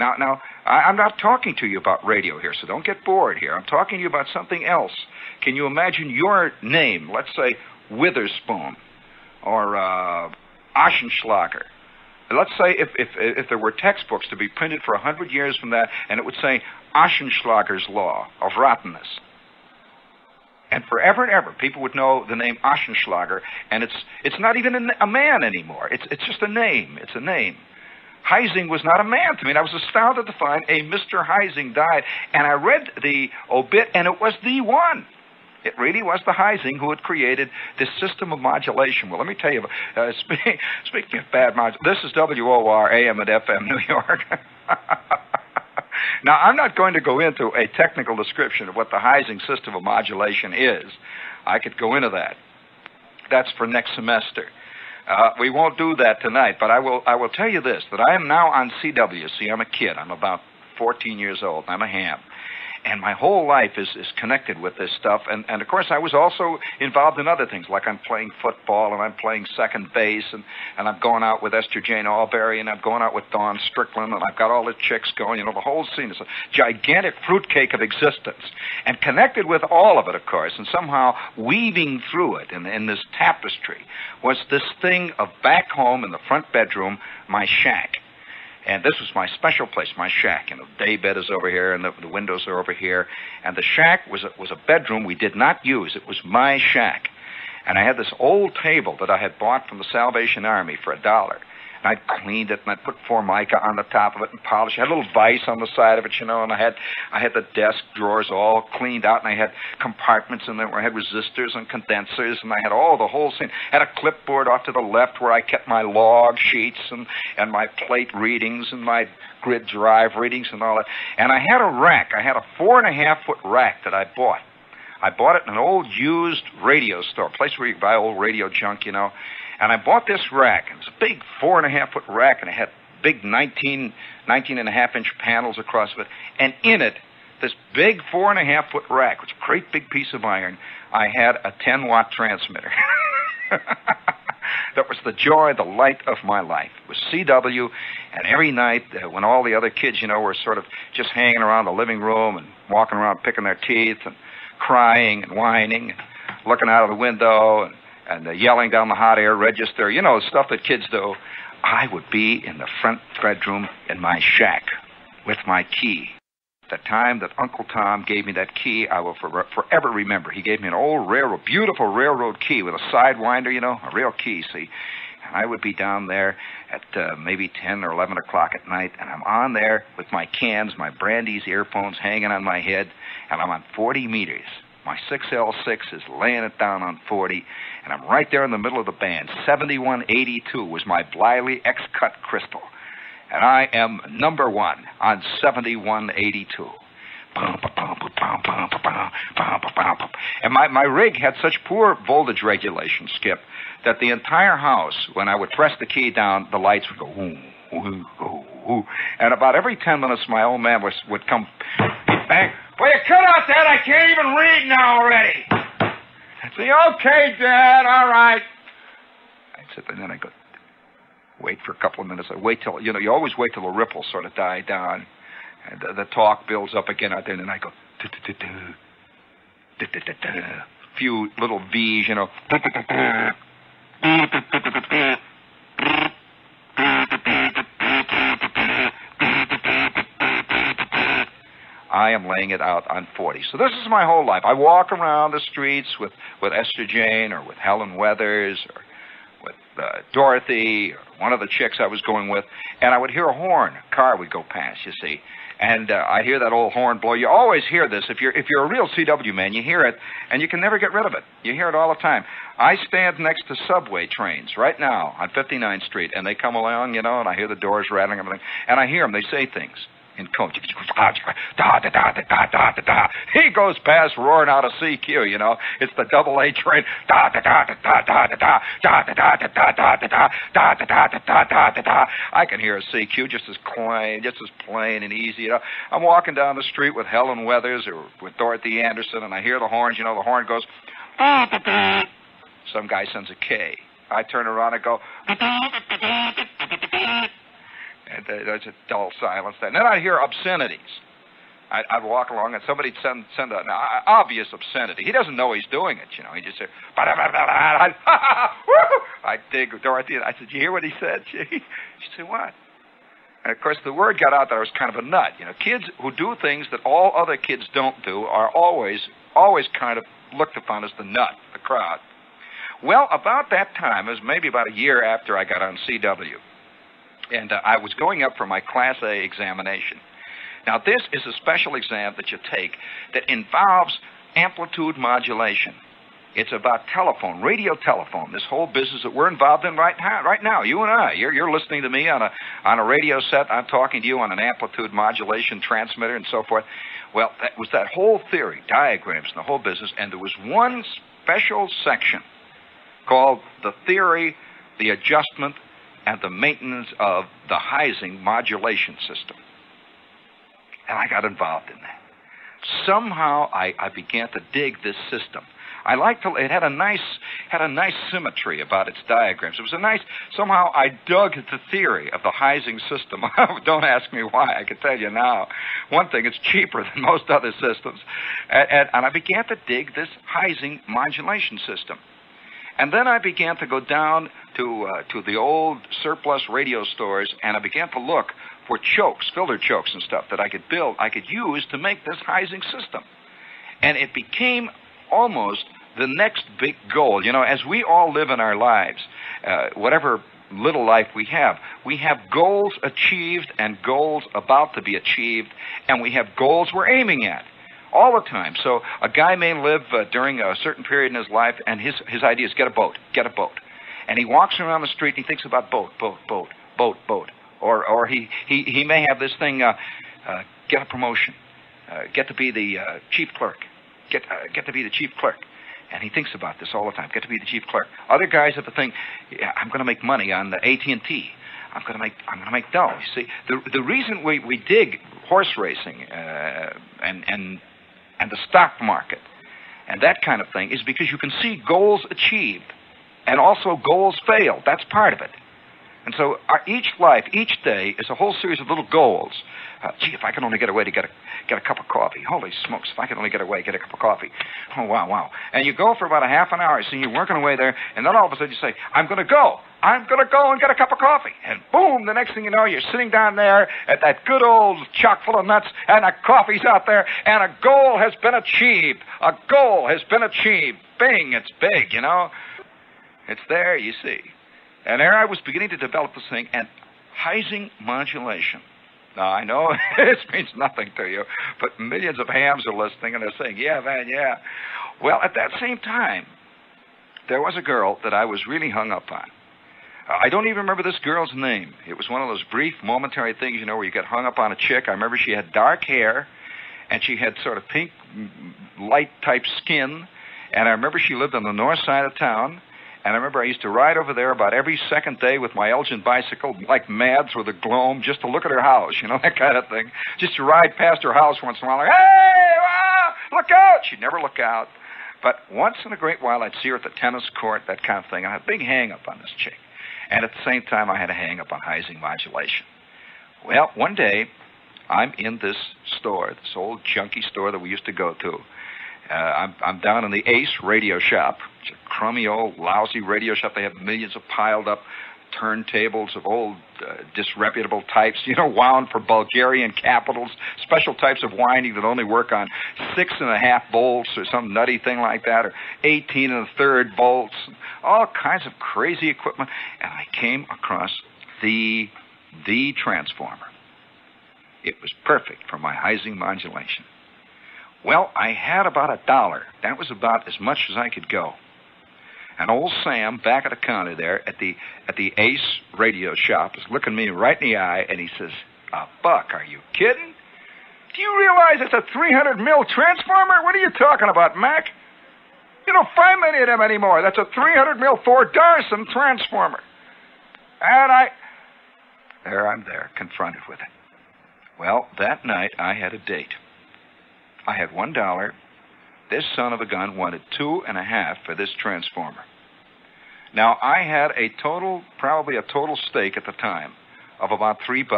Now I'm not talking to you about radio here, so don't get bored here. I'm talking to you about something else. Can you imagine your name? Let's say Witherspoon or Aschenschlager. Let's say if there were textbooks to be printed for 100 years from that, and it would say Oschenschlager's Law of Rottenness. And forever and ever, people would know the name Oschenschlager, and it's not even a man anymore. It's just a name. It's a name. Heising was not a man to me, and I was astounded to find a Mr. Heising died. And I read the obit, and it was the one. It really was the Heising who had created this system of modulation. Well, let me tell you, speaking of bad modulation, this is WOR, AM and FM, New York. Now, I'm not going to go into a technical description of what the Heising system of modulation is. I could go into that. That's for next semester. We won't do that tonight, but I will tell you this, that I am now on CWC. I'm a kid. I'm about 14 years old, and I'm a ham. And my whole life is connected with this stuff. And, of course, I was also involved in other things, like I'm playing football and I'm playing second base and I'm going out with Esther Jane Alberry and I'm going out with Dawn Strickland and I've got all the chicks going. You know, the whole scene is a gigantic fruitcake of existence. And connected with all of it, of course, and somehow weaving through it in this tapestry was this thing of back home in the front bedroom, my shack. And this was my special place, my shack. You know, the day bed is over here, and the windows are over here. And the shack was a bedroom we did not use. It was my shack. And I had this old table that I had bought from the Salvation Army for $1. And I cleaned it, and I put Formica on the top of it and polished it. I had a little vise on the side of it, you know, and I had the desk drawers all cleaned out, and I had compartments in there where I had resistors and condensers, and I had all the whole thing. I had a clipboard off to the left where I kept my log sheets and my plate readings and my grid drive readings and all that. And I had a rack. I had a 4.5-foot rack that I bought. I bought it in an old used radio store, a place where you buy old radio junk, you know. And I bought this rack. It was a big 4.5-foot rack, and it had big 19 and a half inch panels across it. And in it, this big 4.5-foot rack, which is a great big piece of iron, I had a 10-watt transmitter. That was the joy, the light of my life. It was CW, and every night when all the other kids, you know, were sort of just hanging around the living room and walking around picking their teeth and crying and whining and looking out of the window and yelling down the hot air register, you know, stuff that kids do, I would be in the front bedroom in my shack with my key. The time that Uncle Tom gave me that key, I will forever remember. He gave me an old railroad, beautiful railroad key with a sidewinder, you know, a real key, see. And I would be down there at maybe 10 or 11 o'clock at night, and I'm on there with my cans, my Brandy's earphones hanging on my head, and I'm on 40 meters. My 6L6 is laying it down on 40, and I'm right there in the middle of the band. 7182 was my Bliley X-Cut crystal, and I am number one on 7182. And my rig had such poor voltage regulation, Skip, that the entire house, when I would press the key down, the lights would go, ooh, ooh, ooh, ooh. And about every 10 minutes, my old man would come back. Well, you cut out that. I can't even read now already. I'd say, okay, Dad, all right. I'd sit there, and then I'd go, wait for a couple of minutes. I'd wait till, you know, you always wait till the ripples sort of die down. And the talk builds up again out there, and then I go, a few little V's, you know. I am laying it out on 40. So this is my whole life. I walk around the streets with Esther Jane or with Helen Weathers or with Dorothy or one of the chicks I was going with, and I would hear a horn. A car would go past, you see. And I hear that old horn blow. You always hear this. If you're a real CW man, you hear it, and you can never get rid of it. You hear it all the time. I stand next to subway trains right now on 59th Street, and they come along, you know, and I hear the doors rattling and everything, and I hear them. They say things in code. He goes past roaring out a CQ, you know. It's the double A train. I can hear a CQ just as plain and easy, you know. I'm walking down the street with Helen Weathers or with Dorothy Anderson, and I hear the horns, you know, the horn goes. Some guy sends a K. I turn around and go. And there's a dull silence there. And then I'd hear obscenities. I'd walk along and somebody'd send an obvious obscenity. He doesn't know he's doing it, you know. He just said, I dig Dorothea. I said, you hear what he said? She said, what? And, of course, the word got out that I was kind of a nut. You know, kids who do things that all other kids don't do are always kind of looked upon as the nut, the crowd. Well, about that time, it was maybe about a year after I got on CW, and I was going up for my Class A examination. Now, this is a special exam that you take that involves amplitude modulation. It's about telephone, radio telephone, this whole business that we're involved in right now, you and I. You're listening to me on a radio set. I'm talking to you on an amplitude modulation transmitter and so forth. Well, that was that whole theory, diagrams and the whole business, and there was one special section called the theory, the adjustment, and the maintenance of the Heising modulation system. And I got involved in that. Somehow I began to dig this system. I liked to, it had a nice symmetry about its diagrams. It was a nice, somehow I dug the theory of the Heising system. Don't ask me why. I can tell you now. One thing, it's cheaper than most other systems. And I began to dig this Heising modulation system. And then I began to go down to the old surplus radio stores, and I began to look for chokes, filter chokes and stuff that I could build, I could use to make this Heising system. And it became almost the next big goal. You know, as we all live in our lives, whatever little life we have goals achieved and goals about to be achieved, and we have goals we're aiming at. All the time. So a guy may live during a certain period in his life, and his idea is get a boat. And he walks around the street and he thinks about boat. Or he may have this thing, get a promotion, get to be the chief clerk, get to be the chief clerk. And he thinks about this all the time, get to be the chief clerk. Other guys have the thing, yeah, I'm going to make money on the AT&T. I'm going to make dough. You see, the reason we dig horse racing and the stock market and that kind of thing is because you can see goals achieved and also goals failed. That's part of it. And so each life, each day is a whole series of little goals. Gee, if I can only get away to get a cup of coffee. Holy smokes, if I can only get away, get a cup of coffee. Oh, wow. And you go for about a half an hour, so you're working away there, and then all of a sudden you say, I'm going to go and get a cup of coffee. And boom, the next thing you know, you're sitting down there at that good old chock full of nuts, and the coffee's out there, and a goal has been achieved. A goal has been achieved. Bing, it's big, you know. It's there, you see. And there I was beginning to develop this thing, and Heising modulation. Now, I know this means nothing to you, but millions of hams are listening, and they're saying, yeah, man, yeah. Well, at that same time, there was a girl that I was really hung up on. I don't even remember this girl's name. It was one of those brief, momentary things, you know, where you get hung up on a chick. I remember she had dark hair, and she had sort of pink, light-type skin, and I remember she lived on the north side of town. And I remember I used to ride over there about every second day with my Elgin bicycle, like mad through the gloam, just to look at her house, you know, that kind of thing. Just to ride past her house once in a while, like, hey, wow, look out! She'd never look out. But once in a great while, I'd see her at the tennis court, that kind of thing. I had a big hang-up on this chick. And at the same time, I had a hang-up on Heising modulation. Well, one day, I'm in this store, this old junky store that we used to go to. I'm down in the Ace radio shop. It's a crummy old lousy radio shop. They have millions of piled up turntables of old disreputable types, you know, wound for Bulgarian capitals, special types of winding that only work on 6.5 volts or some nutty thing like that, or 18 1/3 volts, all kinds of crazy equipment. And I came across the transformer. It was perfect for my Heising modulation. Well, I had about $1. That was about as much as I could go. And old Sam, back at the counter there at the Ace radio shop, is looking me right in the eye, and he says, $1, are you kidding? Do you realize it's a 300 mil transformer? What are you talking about, Mac? You don't find many of them anymore. That's a 300 mil Thor Darson transformer. And I'm there, confronted with it. Well, that night I had a date. I had $1. This son of a gun wanted $2.50 for this transformer. Now, I had probably a total stake at the time of about $3,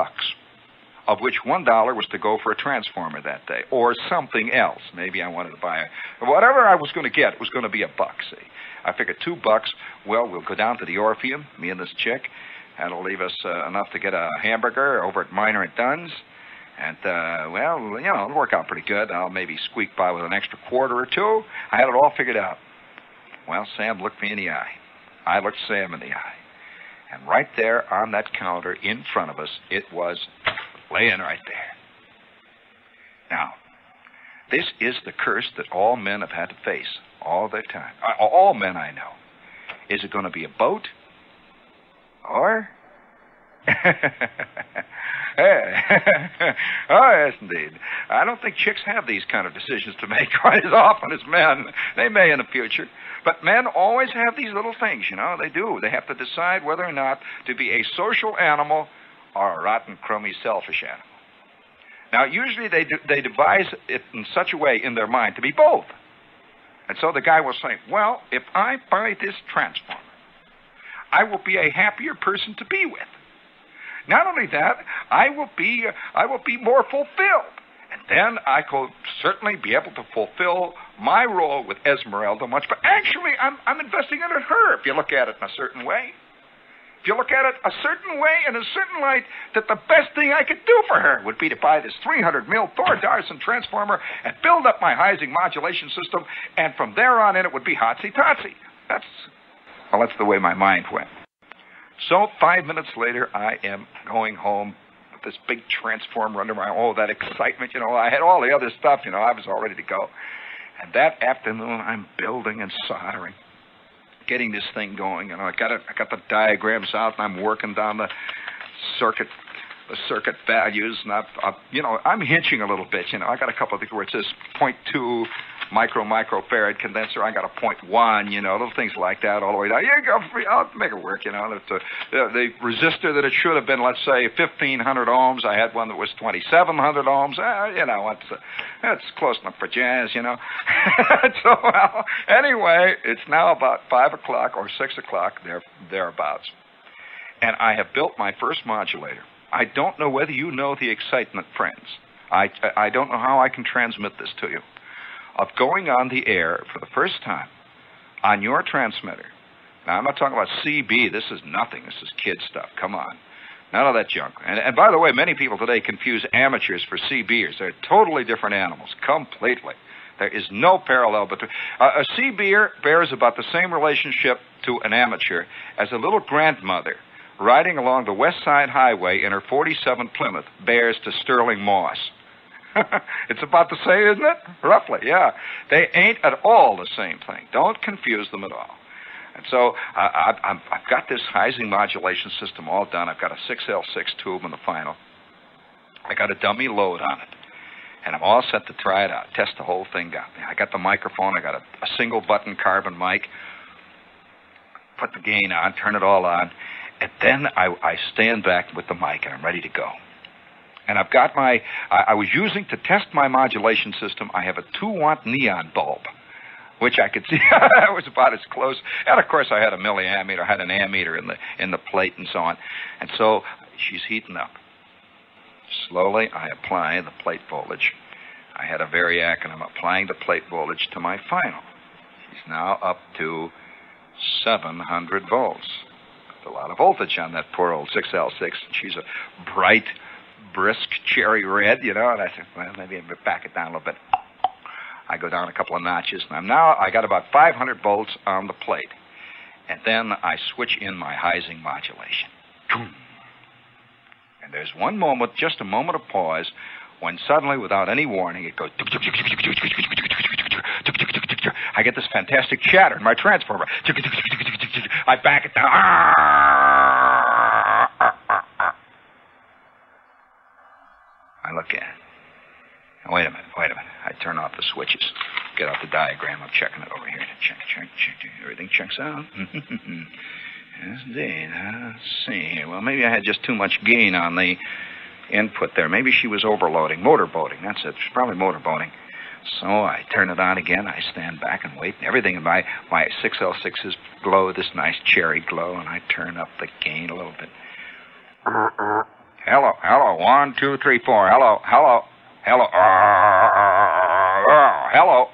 of which $1 was to go for a transformer that day, or something else. Maybe I wanted to buy whatever I was going to get was going to be $1, see. I figure $2. Well, we'll go down to the Orpheum, me and this chick. That'll leave us enough to get a hamburger over at Minor and Dunn's. And, well, you know, it'll work out pretty good. I'll maybe squeak by with an extra quarter or two. I had it all figured out. Well, Sam looked me in the eye. I looked Sam in the eye. And right there on that counter in front of us, it was laying right there. Now, this is the curse that all men have had to face all their time. All men I know. Is it going to be a boat? Or... Oh, yes, indeed. I don't think chicks have these kind of decisions to make quite as often as men. They may in the future. But men always have these little things, you know. They do. They have to decide whether or not to be a social animal or a rotten, crummy, selfish animal. Now, usually they devise it in such a way in their mind to be both. And so the guy will say, well, if I buy this transformer, I will be a happier person to be with. Not only that, I will be more fulfilled. And then I could certainly be able to fulfill my role with Esmeralda much. But actually, I'm investing it in her if you look at it in a certain way. If you look at it a certain way in a certain light, that the best thing I could do for her would be to buy this 300 mil Thor Darson transformer and build up my Heising modulation system, and from there on in it would be hotsy-totsy. Well, that's the way my mind went. So 5 minutes later, I am going home with this big transformer under my arm. Oh, that excitement, you know. I had all the other stuff, you know. I was all ready to go. And that afternoon, I'm building and soldering, getting this thing going. You know, I got the diagrams out, and I'm working down the circuit values. And, I'm hinching a little bit, you know. I got a couple of things where it says 0.2 microfarad condenser. I got a 0.1, you know, little things like that all the way down. Yeah, I'll make it work, you know. The resistor that it should have been, let's say, 1,500 ohms. I had one that was 2,700 ohms. You know, that's close enough for jazz, you know. So, well, anyway, it's now about 5 o'clock or 6 o'clock, thereabouts. And I have built my first modulator. I don't know whether you know the excitement, friends. I don't know how I can transmit this to you. Of going on the air for the first time on your transmitter. Now, I'm not talking about CB. This is nothing. This is kid stuff. Come on. None of that junk. And by the way, many people today confuse amateurs for CBers. They're totally different animals, completely. There is no parallel between... a CBer bears about the same relationship to an amateur as a little grandmother riding along the West Side Highway in her 47 Plymouth bears to Sterling Moss. It's about the same, isn't it? Roughly, yeah. They ain't at all the same thing. Don't confuse them at all. And so I've got this Heising modulation system all done. I've got a 6L6 tube in the final. I got a dummy load on it. And I'm all set to try it out, test the whole thing out. I got the microphone. I got a single-button carbon mic. Put the gain on, turn it all on. And then I stand back with the mic, and I'm ready to go. And I've got my, I was using to test my modulation system, I have a 2-watt neon bulb, which I could see, it was about as close. And of course I had a milliammeter, I had an ammeter in the plate and so on. And so she's heating up. Slowly I apply the plate voltage. I had a variac and I'm applying the plate voltage to my final. She's now up to 700 volts. That's a lot of voltage on that poor old 6L6. And she's a bright, brisk cherry red, you know, and I said, well, maybe I'll back it down a little bit. I go down a couple of notches, and I got about 500 volts on the plate. And then I switch in my Heising modulation. And there's one moment, just a moment of pause, when suddenly, without any warning, it goes... I get this fantastic chatter in my transformer. I back it down. I look at it. Wait a minute. I turn off the switches. Get off the diagram. I'm checking it over here. Check. Everything checks out. Yes, indeed. Let's see here. Well, maybe I had just too much gain on the input there. Maybe she was overloading. Motorboating. That's it. She's probably motorboating. So I turn it on again. I stand back and wait. And everything in my 6L6s glow, this nice cherry glow, and I turn up the gain a little bit. Hello, 1, 2, 3, 4. Hello. Hello.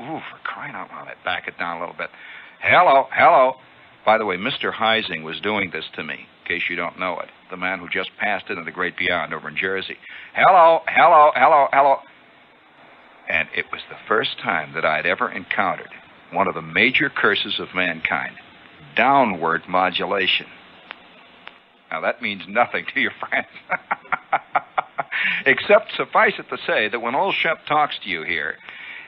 Ooh, for crying out loud, I back it down a little bit. Hello, hello. By the way, Mr. Heising was doing this to me, in case you don't know it. The man who just passed into the great beyond over in Jersey. Hello, hello, hello, hello. And it was the first time that I'd ever encountered one of the major curses of mankind, downward modulation. Now, that means nothing to your friend. Except suffice it to say that when old Shep talks to you here,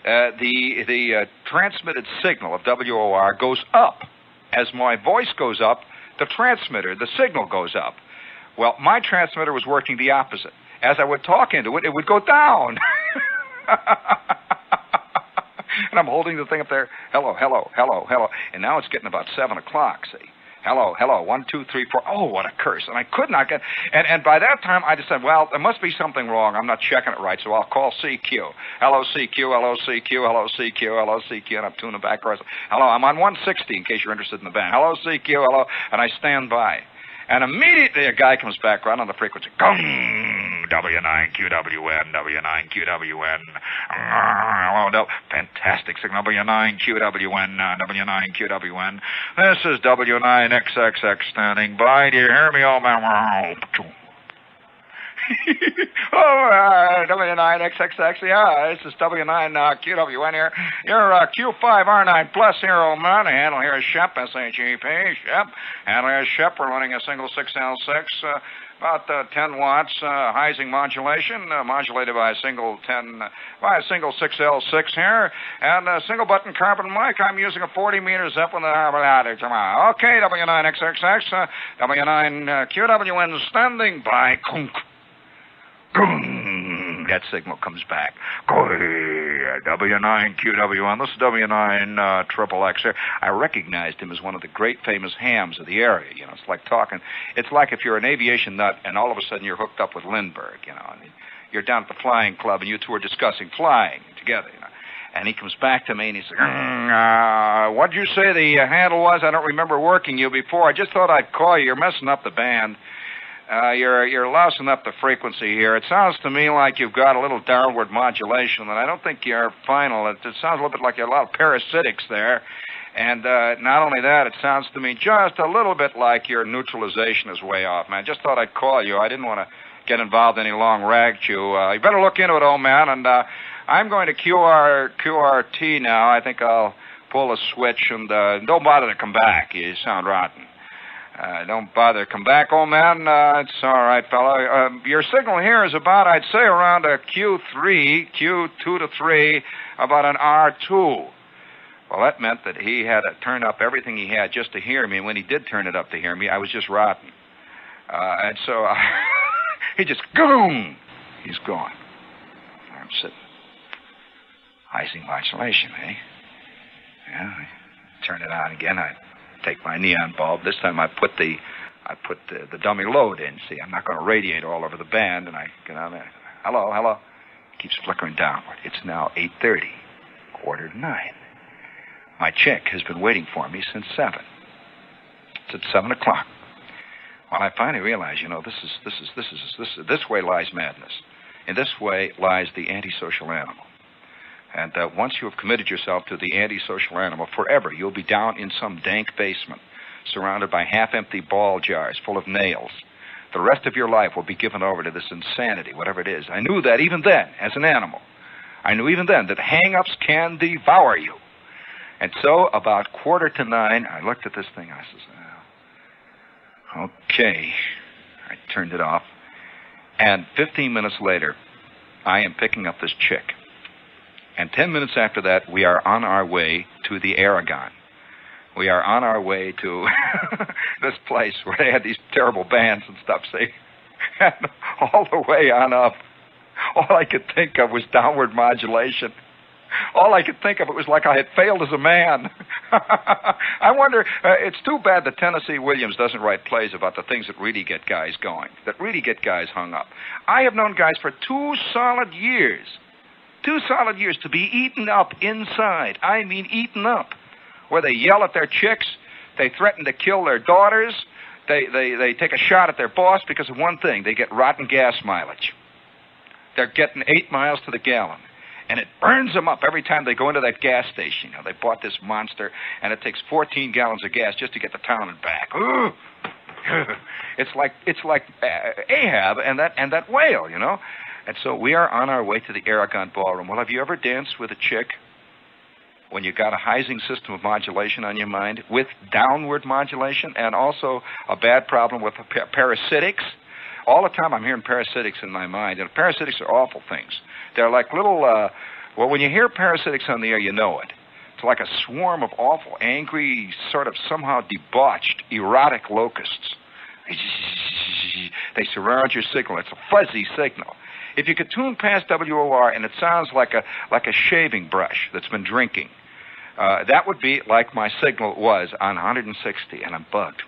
the transmitted signal of WOR goes up. As my voice goes up, the transmitter, the signal goes up. Well, my transmitter was working the opposite. As I would talk into it, it would go down. And I'm holding the thing up there. Hello, hello, hello, hello. And now it's getting about 7 o'clock, see. Hello, hello, 1, 2, 3, 4. Oh, what a curse. And I could not get... And by that time, I decided, well, there must be something wrong. I'm not checking it right, so I'll call CQ. Hello, CQ, hello, CQ, hello, CQ, hello, CQ. And I'm tuning back. Hello, I'm on 160 in case you're interested in the band. Hello, CQ, hello. And I stand by. And immediately a guy comes back right on the frequency. W9QWN, W9QWN. Oh, no. Fantastic signal. W9QWN, W9QWN. This is W9XXX standing by. Do you hear me, all man? Oh, W9XXX. Yeah, this is W9QWN here. You're Q5R9 plus here, old man. Handle here is Shep, S-H-E-P, Shep. Handle here is Shep. We're running a single 6L6. About 10 watts, Heising modulation, modulated by a single 6L6 here, and a single button carbon mic. I'm using a 40 meters up on the okay, W9XXX, W9QWN standing by. That signal comes back. W9QWN, this is W9XXX here. I recognized him as one of the great famous hams of the area. You know, it's like talking. It's like if you're an aviation nut and all of a sudden you're hooked up with Lindbergh, you know. I mean, you're down at the flying club and you two are discussing flying together, you know. And he comes back to me and he says, what'd you say the handle was? I don't remember working you before. I just thought I'd call you. You're messing up the band. You're lousing up the frequency here. It sounds to me like you've got a little downward modulation, and I don't think you're final. It sounds a little bit like you're a lot of parasitics there. And not only that, it sounds to me just a little bit like your neutralization is way off, man. Just thought I'd call you. I didn't want to get involved in any long rag chew. You better look into it, old man. And I'm going to QRT now. I think I'll pull a switch, and don't bother to come back. You sound rotten. Don't bother. Come back, old man. It's all right, fellow. Your signal here is about, I'd say, around a Q3, Q2 to 3, about an R2. Well, that meant that he had to turn up everything he had just to hear me. And when he did turn it up to hear me, I was just rotten. And so he just, boom, he's gone. I'm sitting. Icing modulation, eh? Yeah, I turn it on again. I take my neon bulb. This time I put the dummy load in. See, I'm not going to radiate all over the band, and I get on there. Hello, hello. It keeps flickering downward. It's now 8:30, 8:45. My chick has been waiting for me since 7. It's at 7 o'clock. Well, I finally realize, you know, this way lies madness. In this way lies the antisocial animal. And once you have committed yourself to the antisocial animal, forever you'll be down in some dank basement surrounded by half-empty ball jars full of nails. The rest of your life will be given over to this insanity, whatever it is. I knew that even then, as an animal. I knew even then that hang-ups can devour you. And so, about 8:45, I looked at this thing. I says, oh, okay. I turned it off. And 15 minutes later, I am picking up this chick. And 10 minutes after that, we are on our way to the Aragon. We are on our way to this place where they had these terrible bands and stuff, see? And all the way on up, all I could think of was downward modulation. All I could think of, it was like I had failed as a man. I wonder, it's too bad that Tennessee Williams doesn't write plays about the things that really get guys going, that really get guys hung up. I have known guys for 2 solid years. 2 solid years to be eaten up inside. I mean eaten up. Where they yell at their chicks, they threaten to kill their daughters, they take a shot at their boss because of one thing. They get rotten gas mileage. They're getting 8 miles to the gallon. and it burns them up every time they go into that gas station. You know, they bought this monster, and it takes 14 gallons of gas just to get to town and back. Ooh. It's like Ahab and that whale, you know. And so we are on our way to the Aragon Ballroom. Well, have you ever danced with a chick when you got a Heising system of modulation on your mind with downward modulation and also a bad problem with parasitics? All the time I'm hearing parasitics in my mind. And parasitics are awful things. They're like little, well, when you hear parasitics on the air, you know it. It's like a swarm of awful, angry, sort of somehow debauched, erotic locusts. They surround your signal. It's a fuzzy signal. If you could tune past WOR and it sounds like a shaving brush that's been drinking, that would be like my signal was on 160, and I'm bugged.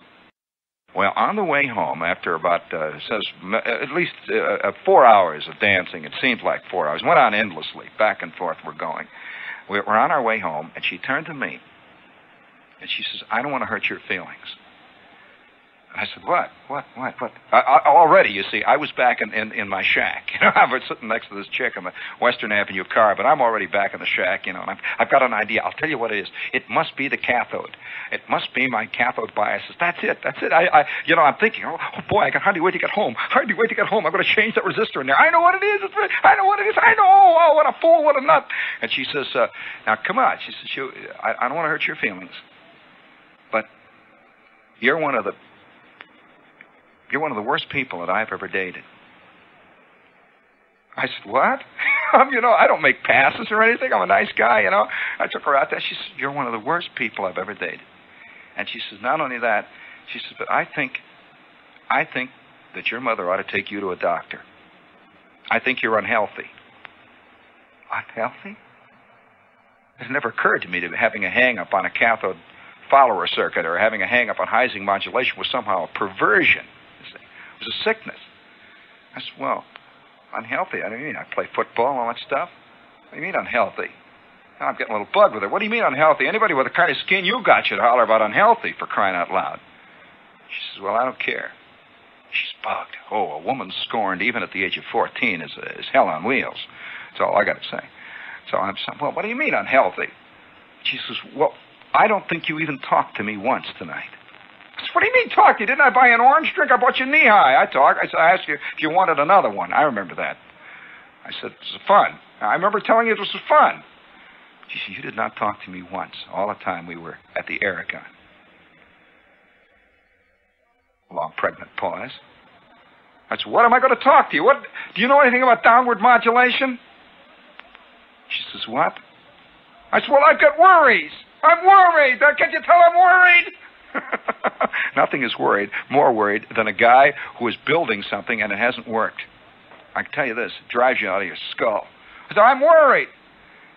Well, on the way home, after about at least 4 hours of dancing, it seemed like 4 hours, went on endlessly, back and forth we're going. We're on our way home, and she turned to me, and she says, I don't want to hurt your feelings. I said, what? Already, you see, I was back in my shack. You know, I was sitting next to this chick on the Western Avenue car, but I'm already back in the shack, you know, and I've got an idea. I'll tell you what it is. It must be the cathode. It must be my cathode biases. That's it. I'm thinking, oh boy, I can hardly wait to get home. I'm going to change that resistor in there. I know what it is. I know. Oh, what a fool, what a nut. And she says, now, come on. She says, I don't want to hurt your feelings, but you're one of the worst people that I've ever dated. I said, what? I don't make passes or anything. I'm a nice guy, you know. I took her out there. She said, you're one of the worst people I've ever dated. And she says, not only that, she says, but I think that your mother ought to take you to a doctor. I think you're unhealthy. Unhealthy? It never occurred to me that having a hang-up on a cathode follower circuit or having a hang-up on Heising modulation was somehow a perversion. It was a sickness. I said, well, unhealthy? I don't mean I play football and all that stuff. What do you mean unhealthy? Now I'm getting a little bugged with her. What do you mean unhealthy? Anybody with the kind of skin you got should holler about unhealthy, for crying out loud. She says, well, I don't care. She's bugged. Oh, a woman scorned even at the age of 14 is hell on wheels. That's all I got to say. So I'm saying, well, what do you mean unhealthy? She says, well, I don't think you even talked to me once tonight. What do you mean talk to you? Didn't I buy an orange drink? I bought you knee-high. I talked. I asked you if you wanted another one. I remember that. I said, this is fun. I remember telling you this was fun. She said, you did not talk to me once, all the time we were at the Aragon. Long pregnant pause. I said, what am I going to talk to you? What? Do you know anything about downward modulation? She says, what? I said, well, I've got worries. I'm worried. Can't you tell I'm worried? Nothing is more worried than a guy who is building something and it hasn't worked. I can tell you this, it drives you out of your skull. I said, I'm worried.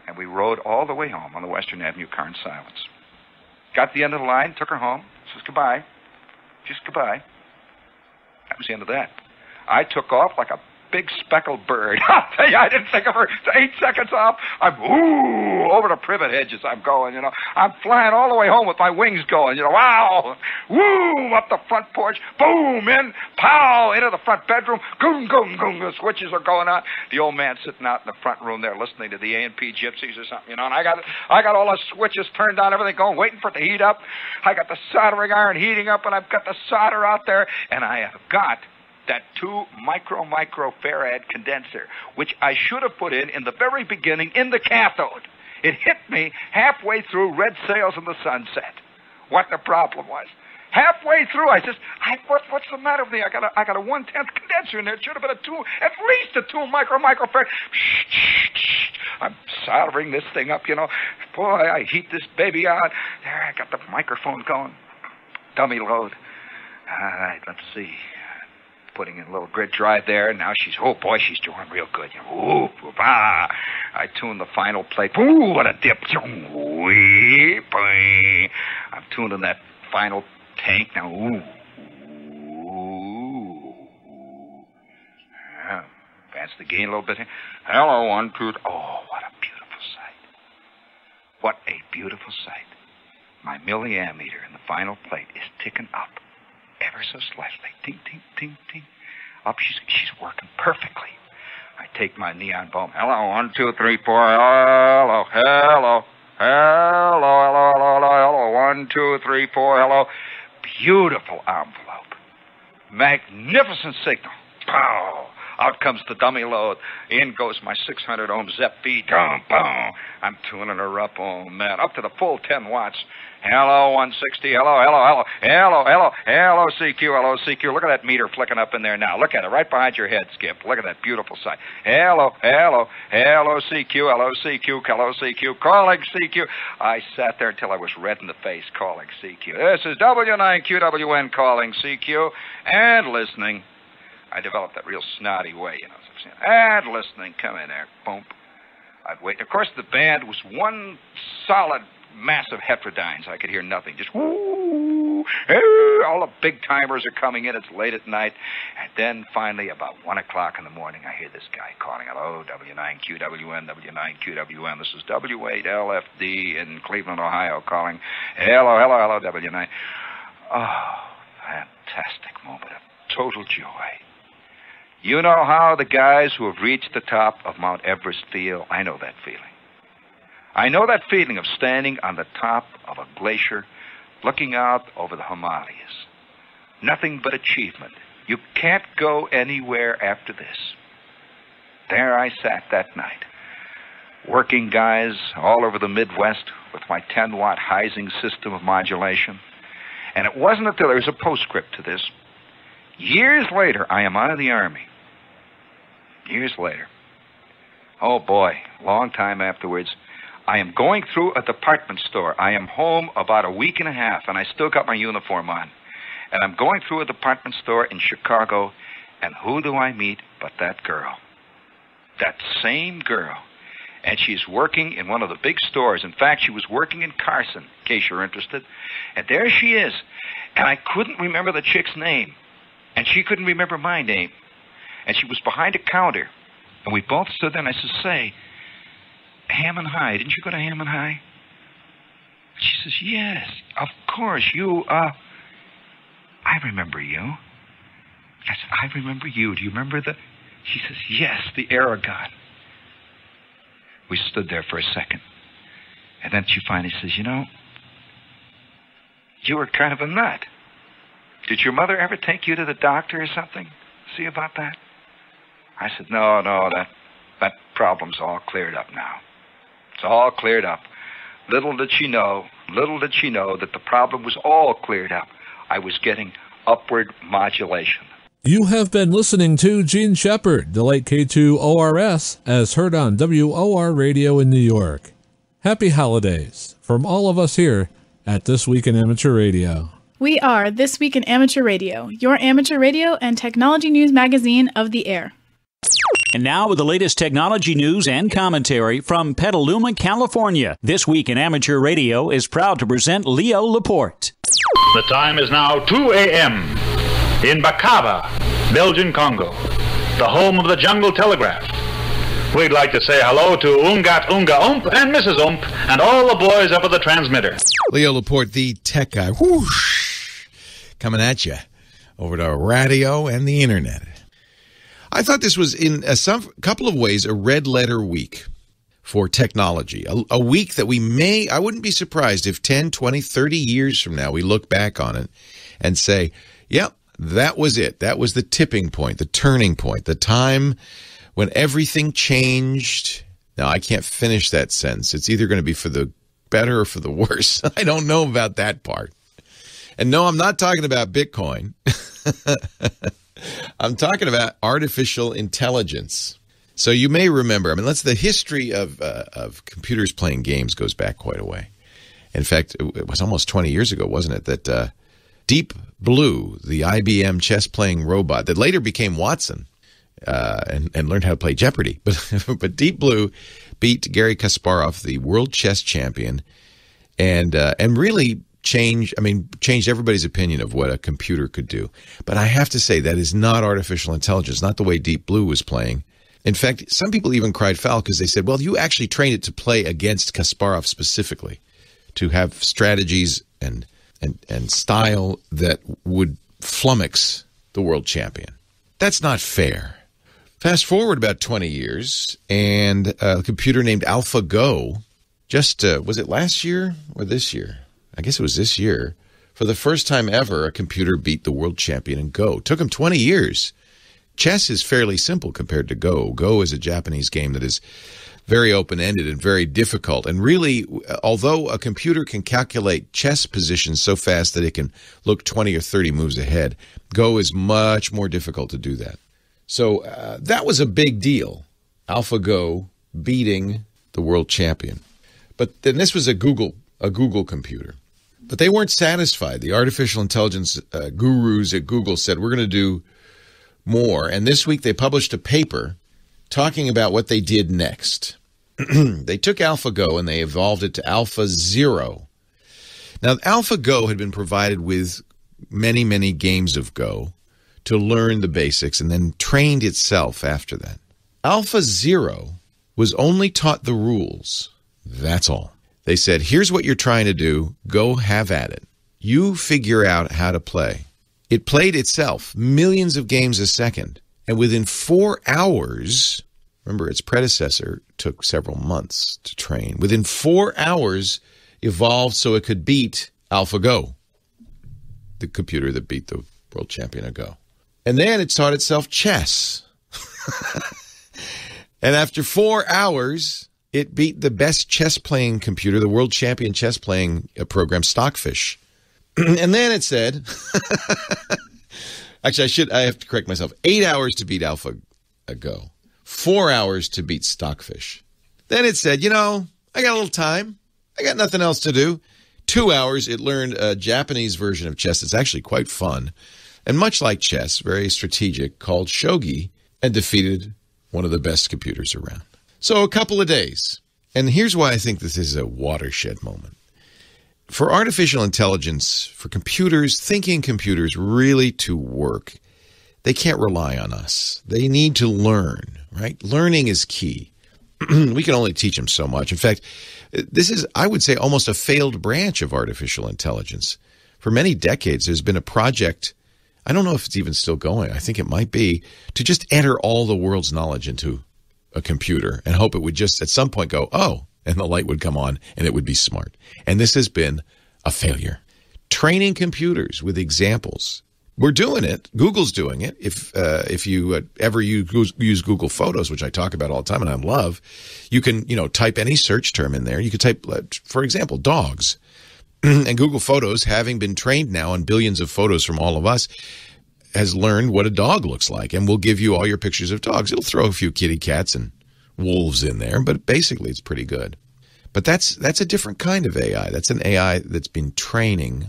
And we rode all the way home on the Western Avenue car in silence. Got to the end of the line, took her home, says goodbye. Just goodbye. That was the end of that. I took off like a big speckled bird. I'll tell you, I didn't think of her. 8 seconds off, I'm over the privet hedges I'm going, you know. I'm flying all the way home with my wings going, you know. Wow! Woo! Up the front porch. Boom! In. Pow! Into the front bedroom. Goom, goom, goom. The switches are going on. The old man sitting out in the front room there listening to the A&P Gypsies or something, you know. And I got all the switches turned on, everything going, waiting for it to heat up. I got the soldering iron heating up, and I've got the solder out there, and I have got that 2 microfarad condenser, which I should have put in the very beginning in the cathode. It hit me halfway through Red Sails in the Sunset. What the problem was. Halfway through, I says, what's the matter with me? I got a 1/10 condenser in there. It should have been at least a 2 microfarad. I'm soldering this thing up, you know. Boy, I heat this baby on. There, I got the microphone going. Dummy load. All right, let's see. Putting in a little grid drive there, and now she's, oh boy, she's doing real good. Ooh, bah. I tune the final plate. Ooh, what a dip. I'm tuning that final tank now. Ooh. Yeah. Advance the gain a little bit here. Hello, 1, 2. Oh, what a beautiful sight. What a beautiful sight. My milliammeter in the final plate is ticking up. Ever so slightly. Ting, ting, ting, ting. Up, she's working perfectly. I take my neon bulb. Hello, 1, 2, 3, 4. Hello, hello, hello, hello, hello, hello, hello. 1, 2, 3, 4. Hello. Beautiful envelope. Magnificent signal. Pow. Out comes the dummy load. In goes my 600 ohm Zep feed. Boom, boom. I'm tuning her up, oh man, up to the full 10 watts. Hello, 160. Hello, hello, hello. Hello, hello. Hello, CQ. Hello, CQ. Look at that meter flicking up in there now. Look at it right behind your head, Skip. Look at that beautiful sight. Hello, hello. Hello, CQ. Hello, CQ. Hello, CQ. Calling CQ. I sat there until I was red in the face calling CQ. This is W9QWN calling CQ and listening. I developed that real snotty way, you know. And listening, come in there, boom. I'd wait. Of course, the band was one solid mass of heterodynes. I could hear nothing. Just woo, hey, all the big timers are coming in. It's late at night. And then finally, about 1 o'clock in the morning, I hear this guy calling out, oh, W9QWN, W9QWN. This is W8LFD in Cleveland, Ohio, calling, hello, hello, hello, W9. Oh, fantastic moment of total joy. You know how the guys who have reached the top of Mount Everest feel? I know that feeling. I know that feeling of standing on the top of a glacier, looking out over the Himalayas. Nothing but achievement. You can't go anywhere after this. There I sat that night. Working guys all over the Midwest with my 10-watt Heising system of modulation. And it wasn't until there was a postscript to this. Years later, I am out of the Army. Years later. Oh, boy, long time afterwards. I am going through a department store. I am home about a week and a half, and I still got my uniform on. And I'm going through a department store in Chicago, and who do I meet but that girl? That same girl. And she's working in one of the big stores. In fact, she was working in Carson, in case you're interested. And there she is. And I couldn't remember the chick's name. And she couldn't remember my name. And she was behind a counter. And we both stood there, and I said, say, Hammond High, didn't you go to Hammond High? And she says, yes, of course, you, I remember you. I said, I remember you. Do you remember the? She says, yes, the Aragon. We stood there for a second. And then she finally says, you know, you were kind of a nut. Did your mother ever take you to the doctor or something? See about that? I said, no, that problem's all cleared up now. It's all cleared up. Little did she know that the problem was all cleared up. I was getting upward modulation. You have been listening to Gene Shepherd, the late K2ORS, as heard on WOR Radio in New York. Happy holidays from all of us here at This Week in Amateur Radio. We are This Week in Amateur Radio, your amateur radio and technology news magazine of the air. And now with the latest technology news and commentary from Petaluma, California, This Week in Amateur Radio is proud to present Leo Laporte. The time is now 2 a.m. in Bakava, Belgian Congo, the home of the Jungle Telegraph. We'd like to say hello to Ungat Unga Ump and Mrs. Ump and all the boys up at the transmitter. Leo Laporte, the tech guy. Whoosh. Coming at you over to radio and the internet. I thought this was in a couple of ways a red letter week for technology. A week that I wouldn't be surprised if 10, 20, 30 years from now we look back on it and say, yep, that was it. That was the tipping point, the turning point, the time when everything changed. Now, I can't finish that sentence. It's either going to be for the better or for the worse. I don't know about that part. And no, I'm not talking about Bitcoin. I'm talking about artificial intelligence. So you may remember, I mean, the history of computers playing games goes back quite a way. In fact, it was almost 20 years ago, wasn't it, that Deep Blue, the IBM chess-playing robot that later became Watson and learned how to play Jeopardy. But Deep Blue beat Garry Kasparov, the world chess champion, and really... changed everybody's opinion of what a computer could do. But I have to say that is not artificial intelligence, not the way Deep Blue was playing. In fact, some people even cried foul because they said, well, you actually trained it to play against Kasparov specifically, to have strategies and style that would flummox the world champion. That's not fair. Fast forward about 20 years, and a computer named AlphaGo, just, was it last year or this year? I guess it was this year. For the first time ever, a computer beat the world champion in Go. Took him 20 years. Chess is fairly simple compared to Go. Go is a Japanese game that is very open-ended and very difficult. And really, although a computer can calculate chess positions so fast that it can look 20 or 30 moves ahead, Go is much more difficult to do that. So that was a big deal, AlphaGo beating the world champion. But then this was a Google computer. But they weren't satisfied. The artificial intelligence gurus at Google said, we're going to do more. And this week they published a paper talking about what they did next. They took AlphaGo and they evolved it to AlphaZero. Now, AlphaGo had been provided with many, many games of Go to learn the basics and then trained itself after that. AlphaZero was only taught the rules. That's all. They said, here's what you're trying to do. Go have at it. You figure out how to play. It played itself millions of games a second. And within 4 hours, remember its predecessor took several months to train, within 4 hours evolved so it could beat AlphaGo, the computer that beat the world champion of Go. And then it taught itself chess. And after 4 hours, it beat the best chess-playing computer, the world champion chess-playing program, Stockfish. And then it said... Actually, I have to correct myself. 8 hours to beat AlphaGo. 4 hours to beat Stockfish. Then it said, you know, I got a little time. I got nothing else to do. 2 hours, it learned a Japanese version of chess that's actually quite fun. And much like chess, very strategic, called Shogi, and defeated one of the best computers around. So a couple of days. And here's why I think this is a watershed moment. For artificial intelligence, for computers, thinking computers really to work, they can't rely on us. They need to learn, right? Learning is key. We can only teach them so much. In fact, this is, I would say, almost a failed branch of artificial intelligence. For many decades, there's been a project, I don't know if it's even still going, I think it might be, to just enter all the world's knowledge into a computer and hope it would just at some point go, oh, and the light would come on, and it would be smart. And this has been a failure. Training computers with examples. We're doing it. Google's doing it. If you ever use Google Photos, which I talk about all the time and I love, you can type any search term in there. You could type, for example, dogs. And Google Photos, having been trained now on billions of photos from all of us, has learned what a dog looks like and will give you all your pictures of dogs. It'll throw a few kitty cats and wolves in there, but basically it's pretty good. But that's a different kind of AI. That's an AI that's been training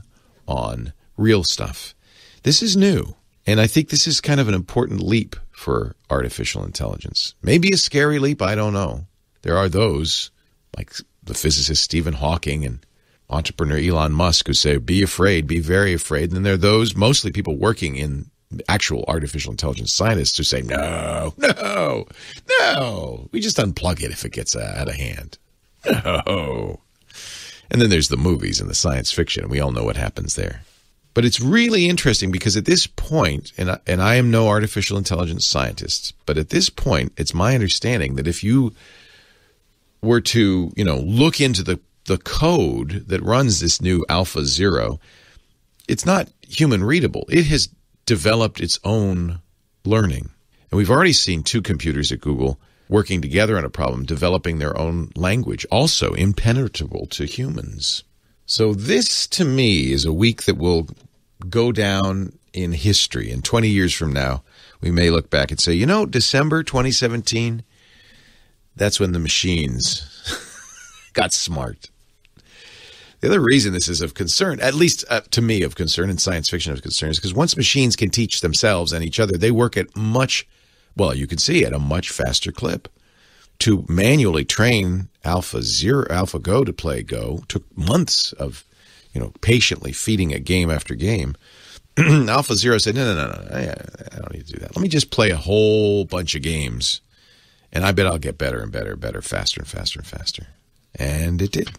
on real stuff. This is new, and I think this is kind of an important leap for artificial intelligence. Maybe a scary leap, I don't know. There are those, like the physicist Stephen Hawking and entrepreneur Elon Musk, who say, be afraid, be very afraid. And then there are those, mostly people working in actual artificial intelligence scientists, who say, no, no, no, we just unplug it if it gets out of hand. No. And then there's the movies and the science fiction, and we all know what happens there. But it's really interesting because at this point, and I am no artificial intelligence scientist, but at this point, it's my understanding that if you were to, look into the code that runs this new AlphaZero, it's not human readable. It has developed its own learning. And we've already seen two computers at Google working together on a problem, developing their own language, also impenetrable to humans. So this, to me, is a week that will go down in history. And 20 years from now, we may look back and say, December 2017, that's when the machines got smart. The other reason this is of concern, at least to me of concern, and science fiction of concern, is because once machines can teach themselves and each other, they work at much, well, you can see at a much faster clip. To manually train AlphaGo to play Go took months of, patiently feeding it game after game. AlphaZero said, no, I don't need to do that. Let me just play a whole bunch of games, and I bet I'll get better and better, faster and faster and faster. And it did.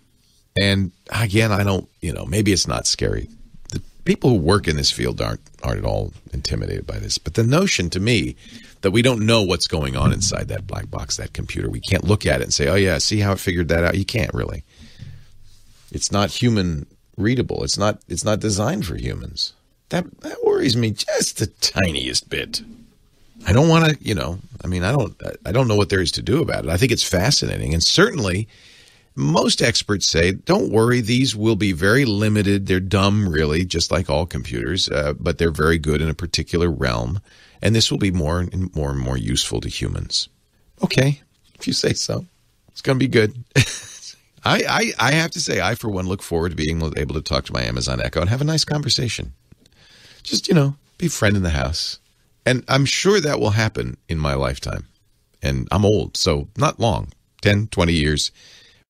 And again, I don't, maybe it's not scary. people who work in this field aren't at all intimidated by this. But the notion to me that we don't know what's going on inside that black box, that computer, we can't look at it and say, oh, yeah, see how it figured that out? You can't really. It's not human readable. It's not designed for humans. That worries me just the tiniest bit. I don't want to, I don't know what there is to do about it. I think it's fascinating. And certainly most experts say, don't worry, these will be very limited. They're dumb, really, just like all computers, but they're very good in a particular realm. And this will be more and more useful to humans. Okay, if you say so. It's going to be good. I have to say, I, for one, look forward to being able to talk to my Amazon Echo and have a nice conversation. Just, be friend in the house. And I'm sure that will happen in my lifetime. And I'm old, so not long, 10, 20 years.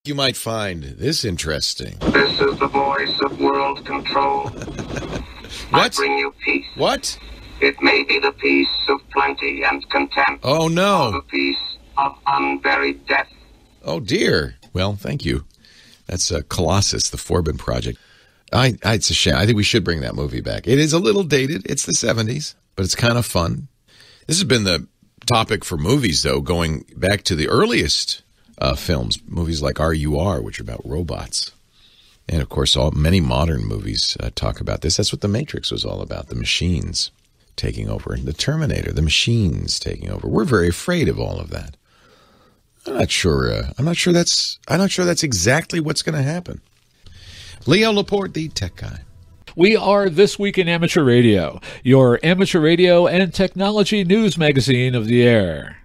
You might find this interesting. This is the voice of world control. What? I bring you peace. What? It may be the peace of plenty and content. Oh, no. Or the peace of unburied death. Oh, dear. Well, thank you. That's Colossus, the Forbin Project. It's a shame. I think we should bring that movie back. It is a little dated. It's the 70s. But it's kind of fun. This has been the topic for movies, though, going back to the earliest films, movies like RUR, which are about robots. And, of course, many modern movies talk about this. That's what The Matrix was all about, the machines taking over. And The Terminator, the machines taking over. We're very afraid of all of that. I'm not sure that's exactly what's going to happen. Leo Laporte, the tech guy. We are This Week in Amateur Radio, your amateur radio and technology news magazine of the air.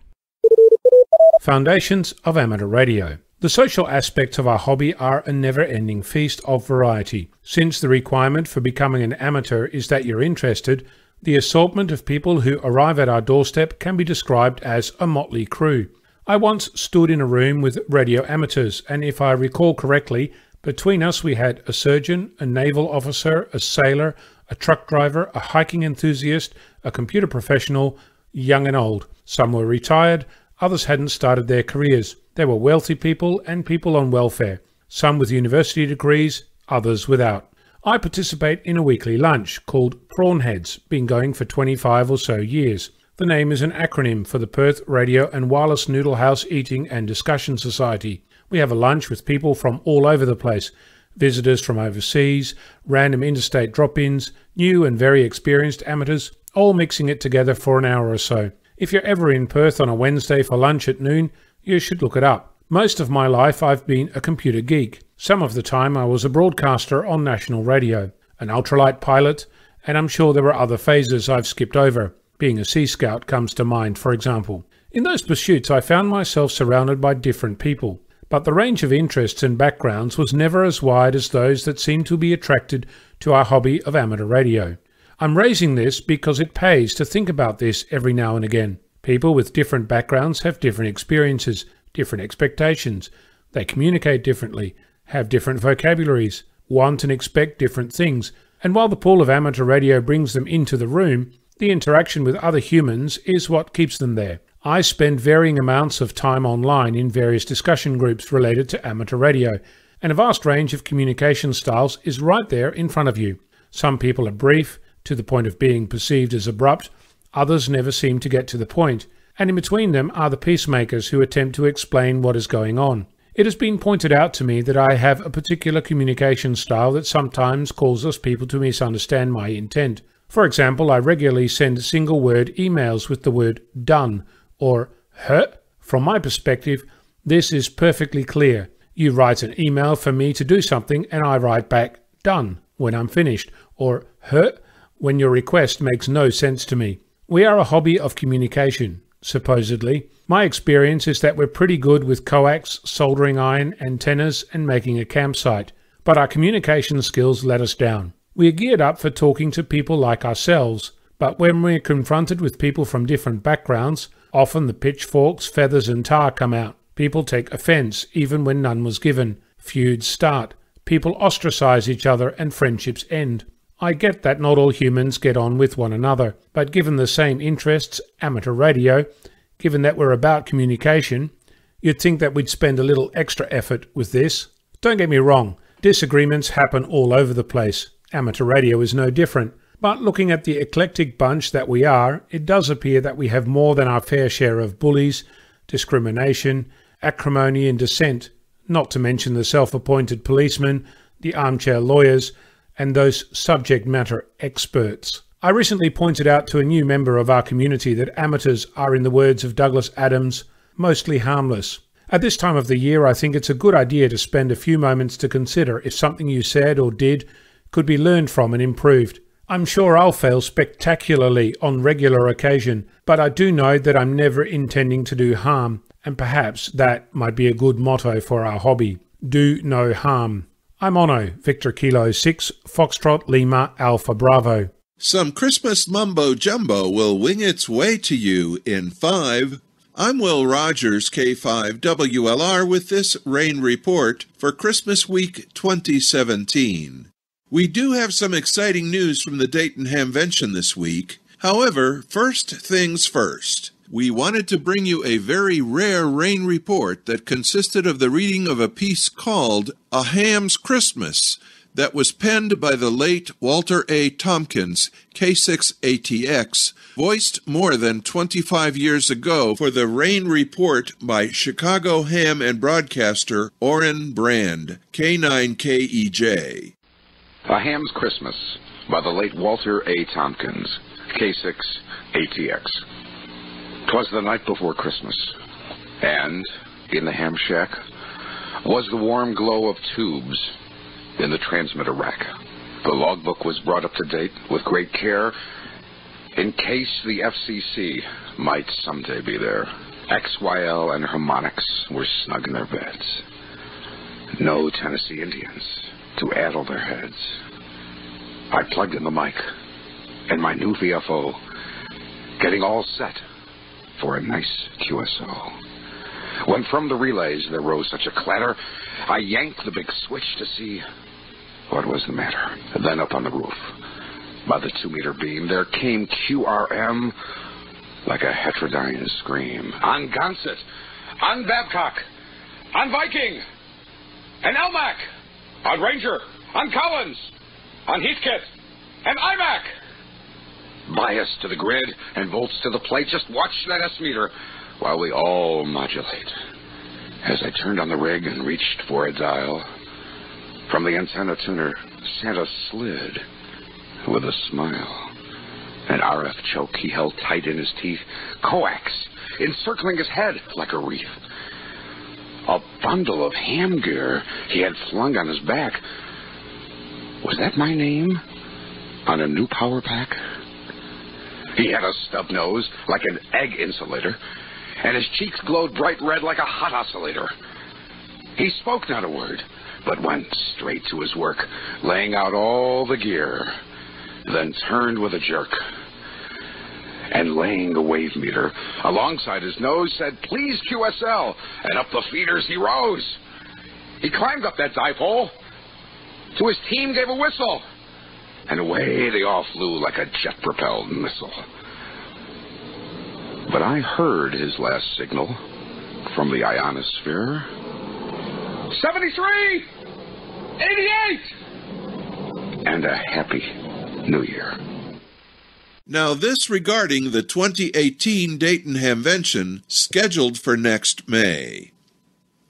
Foundations of Amateur Radio. The social aspects of our hobby are a never-ending feast of variety. Since the requirement for becoming an amateur is that you're interested, the assortment of people who arrive at our doorstep can be described as a motley crew. I once stood in a room with radio amateurs, and if I recall correctly, between us we had a surgeon, a naval officer, a sailor, a truck driver, a hiking enthusiast, a computer professional, young and old. Some were retired, others hadn't started their careers. There were wealthy people and people on welfare, some with university degrees, others without. I participate in a weekly lunch called Prawnheads, been going for 25 or so years. The name is an acronym for the Perth Radio and Wireless Noodle House Eating and Discussion Society. We have a lunch with people from all over the place, visitors from overseas, random interstate drop-ins, new and very experienced amateurs, all mixing it together for an hour or so. If you're ever in Perth on a Wednesday for lunch at noon, you should look it up. Most of my life I've been a computer geek. Some of the time I was a broadcaster on national radio, an ultralight pilot, and I'm sure there were other phases I've skipped over. Being a Sea Scout comes to mind, for example. In those pursuits I found myself surrounded by different people. But the range of interests and backgrounds was never as wide as those that seem to be attracted to our hobby of amateur radio. I'm raising this because it pays to think about this every now and again. People with different backgrounds have different experiences, different expectations. They communicate differently, have different vocabularies, want and expect different things. And while the pool of amateur radio brings them into the room, the interaction with other humans is what keeps them there. I spend varying amounts of time online in various discussion groups related to amateur radio, and a vast range of communication styles is right there in front of you. Some people are brief, to the point of being perceived as abrupt, others never seem to get to the point, and in between them are the peacemakers who attempt to explain what is going on. It has been pointed out to me that I have a particular communication style that sometimes causes people to misunderstand my intent. For example, I regularly send single-word emails with the word done, or huh? From my perspective, this is perfectly clear. You write an email for me to do something and I write back done when I'm finished, or huh? When your request makes no sense to me. We are a hobby of communication, supposedly. My experience is that we're pretty good with coax, soldering iron, antennas, and making a campsite, but our communication skills let us down. We are geared up for talking to people like ourselves, but when we're confronted with people from different backgrounds, often the pitchforks, feathers and tar come out. People take offence even when none was given. Feuds start. People ostracize each other and friendships end. I get that not all humans get on with one another, but given the same interests, amateur radio, given that we're about communication, you'd think that we'd spend a little extra effort with this. Don't get me wrong, disagreements happen all over the place. Amateur radio is no different, but looking at the eclectic bunch that we are, it does appear that we have more than our fair share of bullies, discrimination, acrimony and dissent, not to mention the self-appointed policemen, the armchair lawyers, and those subject matter experts. I recently pointed out to a new member of our community that amateurs are, in the words of Douglas Adams, mostly harmless. At this time of the year, I think it's a good idea to spend a few moments to consider if something you said or did could be learned from and improved. I'm sure I'll fail spectacularly on regular occasion, but I do know that I'm never intending to do harm, and perhaps that might be a good motto for our hobby. Do no harm. I'm Ono, Victor Kilo 6, Foxtrot Lima Alpha Bravo. Some Christmas mumbo jumbo will wing its way to you in 5. I'm Will Rogers, K5WLR, with this rain report for Christmas week 2017. We do have some exciting news from the Dayton Hamvention this week. However, first things first. We wanted to bring you a very rare rain report that consisted of the reading of a piece called A Ham's Christmas that was penned by the late Walter A. Tompkins, K6ATX, voiced more than 25 years ago for the rain report by Chicago ham and broadcaster Orrin Brand, K9KEJ. A Ham's Christmas by the late Walter A. Tompkins, K6ATX. 'Twas the night before Christmas, and in the ham shack was the warm glow of tubes in the transmitter rack. The logbook was brought up to date with great care in case the FCC might someday be there. XYL and Harmonix were snug in their beds. No Tennessee Indians to addle their heads. I plugged in the mic and my new VFO, getting all set for a nice QSO. When from the relays there rose such a clatter, I yanked the big switch to see what was the matter. Then up on the roof, by the 2-meter beam, there came QRM like a heterodyne scream. On Gansett, on Babcock, on Viking, and Elmac, on Ranger, on Collins, on Heathkit, and IMAC. Bias to the grid and volts to the plate. Just watch that S-meter while we all modulate. As I turned on the rig and reached for a dial, from the antenna tuner, Santa slid with a smile. An RF choke he held tight in his teeth, coax encircling his head like a wreath. A bundle of ham gear he had flung on his back. Was that my name on a new power pack? He had a stub nose like an egg insulator, and his cheeks glowed bright red like a hot oscillator. He spoke not a word, but went straight to his work, laying out all the gear, then turned with a jerk, and laying the wave meter alongside his nose said, "Please QSL," and up the feeders he rose. He climbed up that dipole, to his team gave a whistle, and away they all flew like a jet-propelled missile. But I heard his last signal from the ionosphere. 73! 88! And a happy new year. Now this regarding the 2018 Dayton Hamvention scheduled for next May.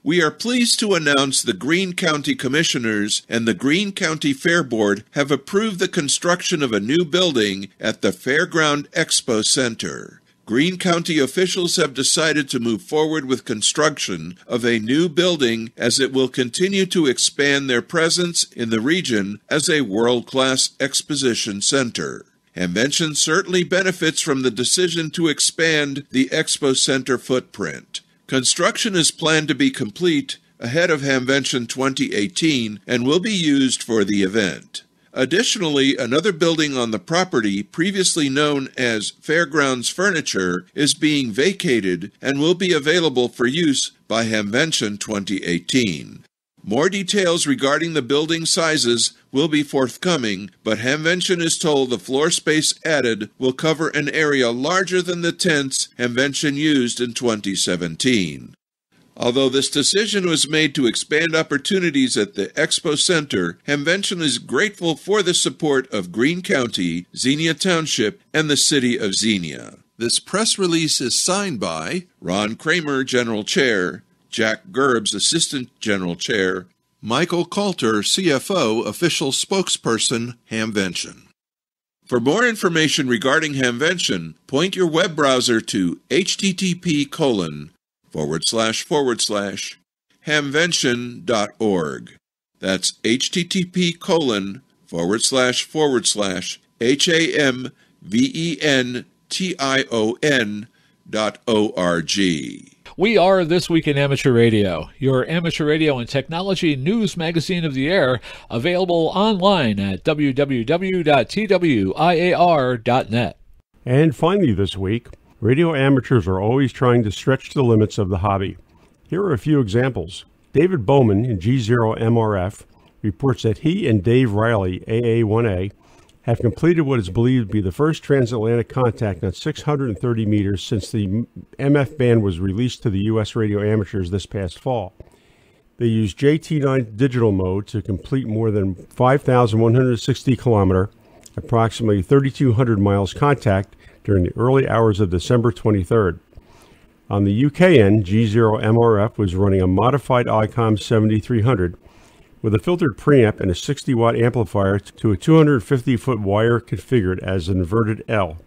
We are pleased to announce the Greene County Commissioners and the Greene County Fair Board have approved the construction of a new building at the Fairground Expo Center. Greene County officials have decided to move forward with construction of a new building as it will continue to expand their presence in the region as a world-class exposition center. Hamvention certainly benefits from the decision to expand the Expo Center footprint. Construction is planned to be complete ahead of Hamvention 2018 and will be used for the event. Additionally, another building on the property, previously known as Fairgrounds Furniture, is being vacated and will be available for use by Hamvention 2018. More details regarding the building sizes will be forthcoming, but Hamvention is told the floor space added will cover an area larger than the tents Hamvention used in 2017. Although this decision was made to expand opportunities at the Expo Center, Hamvention is grateful for the support of Greene County, Xenia Township, and the City of Xenia. This press release is signed by Ron Kramer, General Chair, Jack Gerbs, Assistant General Chair, Michael Coulter, CFO, Official Spokesperson, Hamvention. For more information regarding Hamvention, point your web browser to http://hamvention.org. That's http://hamvention.org. We are This Week in Amateur Radio, your amateur radio and technology news magazine of the air, available online at www.twiar.net. And finally this week, radio amateurs are always trying to stretch the limits of the hobby. Here are a few examples. David Bowman in G0MRF reports that he and Dave Riley, AA1A, have completed what is believed to be the first transatlantic contact on 630 meters since the MF band was released to the U.S. radio amateurs this past fall. They used JT9 digital mode to complete more than 5,160 kilometer, approximately 3,200 miles contact during the early hours of December 23rd. On the UK end, G0MRF was running a modified ICOM 7300, with a filtered preamp and a 60-watt amplifier to a 250-foot wire configured as an inverted L.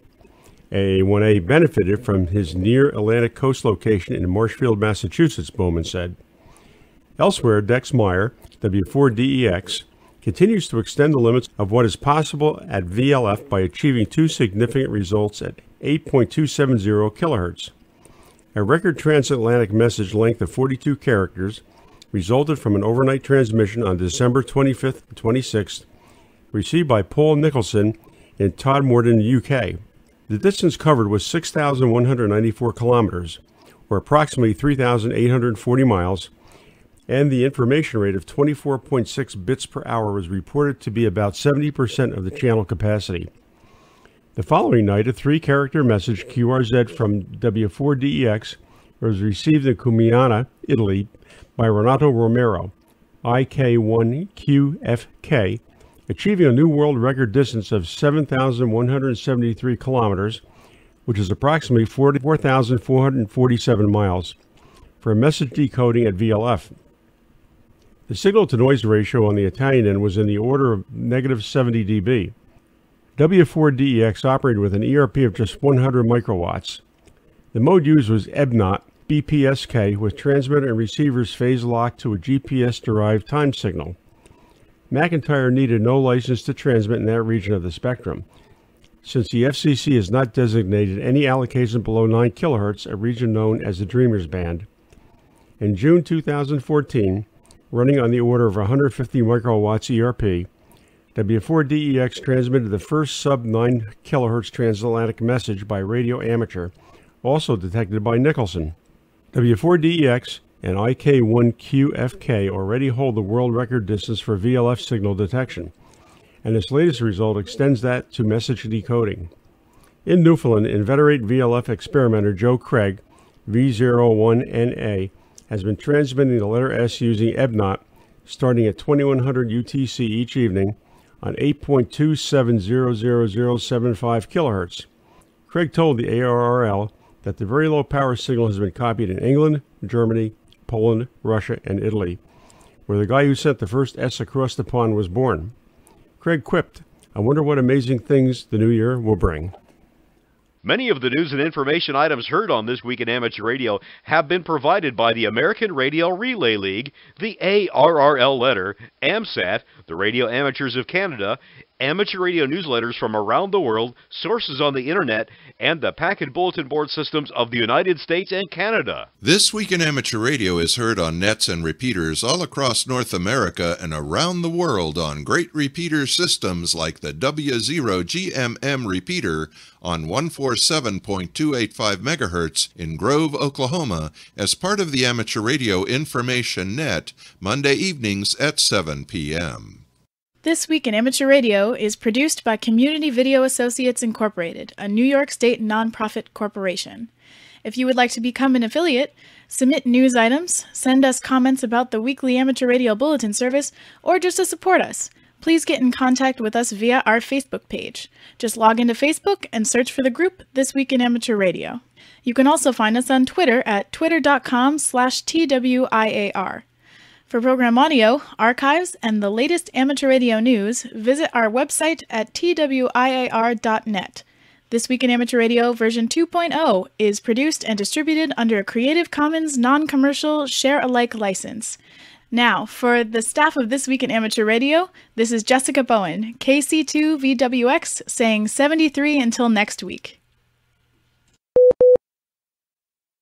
AA1A benefited from his near Atlantic coast location in Marshfield, Massachusetts, Bowman said. Elsewhere, Dex Meyer, W4DEX, continues to extend the limits of what is possible at VLF by achieving two significant results at 8.270 kHz. A record transatlantic message length of 42 characters resulted from an overnight transmission on December 25th and 26th, received by Paul Nicholson in Todmorden, UK. The distance covered was 6,194 kilometers, or approximately 3,840 miles, and the information rate of 24.6 bits per hour was reported to be about 70% of the channel capacity. The following night, a three-character message QRZ from W4DEX was received in Cumiana, Italy, by Renato Romero, IK1QFK, achieving a new world record distance of 7,173 kilometers, which is approximately 4,447 miles, for a message decoding at VLF. The signal-to-noise ratio on the Italian end was in the order of negative 70 dB. W4DEX operated with an ERP of just 100 microwatts. The mode used was EBNOT, BPSK, with transmitter and receiver's phase locked to a GPS-derived time signal. McIntyre needed no license to transmit in that region of the spectrum. Since the FCC has not designated any allocation below 9 kHz, a region known as the Dreamers Band. In June 2014, running on the order of 150 microwatts ERP, W4DEX transmitted the first sub-9 kHz transatlantic message by radio amateur, also detected by Nicholson. W4DEX and IK1QFK already hold the world record distance for VLF signal detection, and this latest result extends that to message decoding. In Newfoundland, inveterate VLF experimenter Joe Craig, V01NA, has been transmitting the letter S using EBNOT, starting at 2100 UTC each evening on 8.2700075 kHz. Craig told the ARRL that the very low power signal has been copied in England, Germany, Poland, Russia, and Italy, where the guy who sent the first S across the pond was born. Craig quipped, "I wonder what amazing things the new year will bring." Many of the news and information items heard on This Week in Amateur Radio have been provided by the American Radio Relay League, the ARRL letter, AMSAT, the Radio Amateurs of Canada, amateur radio newsletters from around the world, sources on the internet, and the packet bulletin board systems of the United States and Canada. This Week in Amateur Radio is heard on nets and repeaters all across North America and around the world on great repeater systems like the W0GMM repeater on 147.285 MHz in Grove, Oklahoma, as part of the Amateur Radio Information Net, Monday evenings at 7 p.m. This Week in Amateur Radio is produced by Community Video Associates Incorporated, a New York State nonprofit corporation. If you would like to become an affiliate, submit news items, send us comments about the weekly amateur radio bulletin service, or just to support us, please get in contact with us via our Facebook page. Just log into Facebook and search for the group This Week in Amateur Radio. You can also find us on Twitter at twitter.com/TWIAR. For program audio, archives, and the latest amateur radio news, visit our website at twiar.net. This Week in Amateur Radio version 2.0 is produced and distributed under a Creative Commons non-commercial share-alike license. Now, for the staff of This Week in Amateur Radio, this is Jessica Bowen, KC2VWX, saying 73 until next week.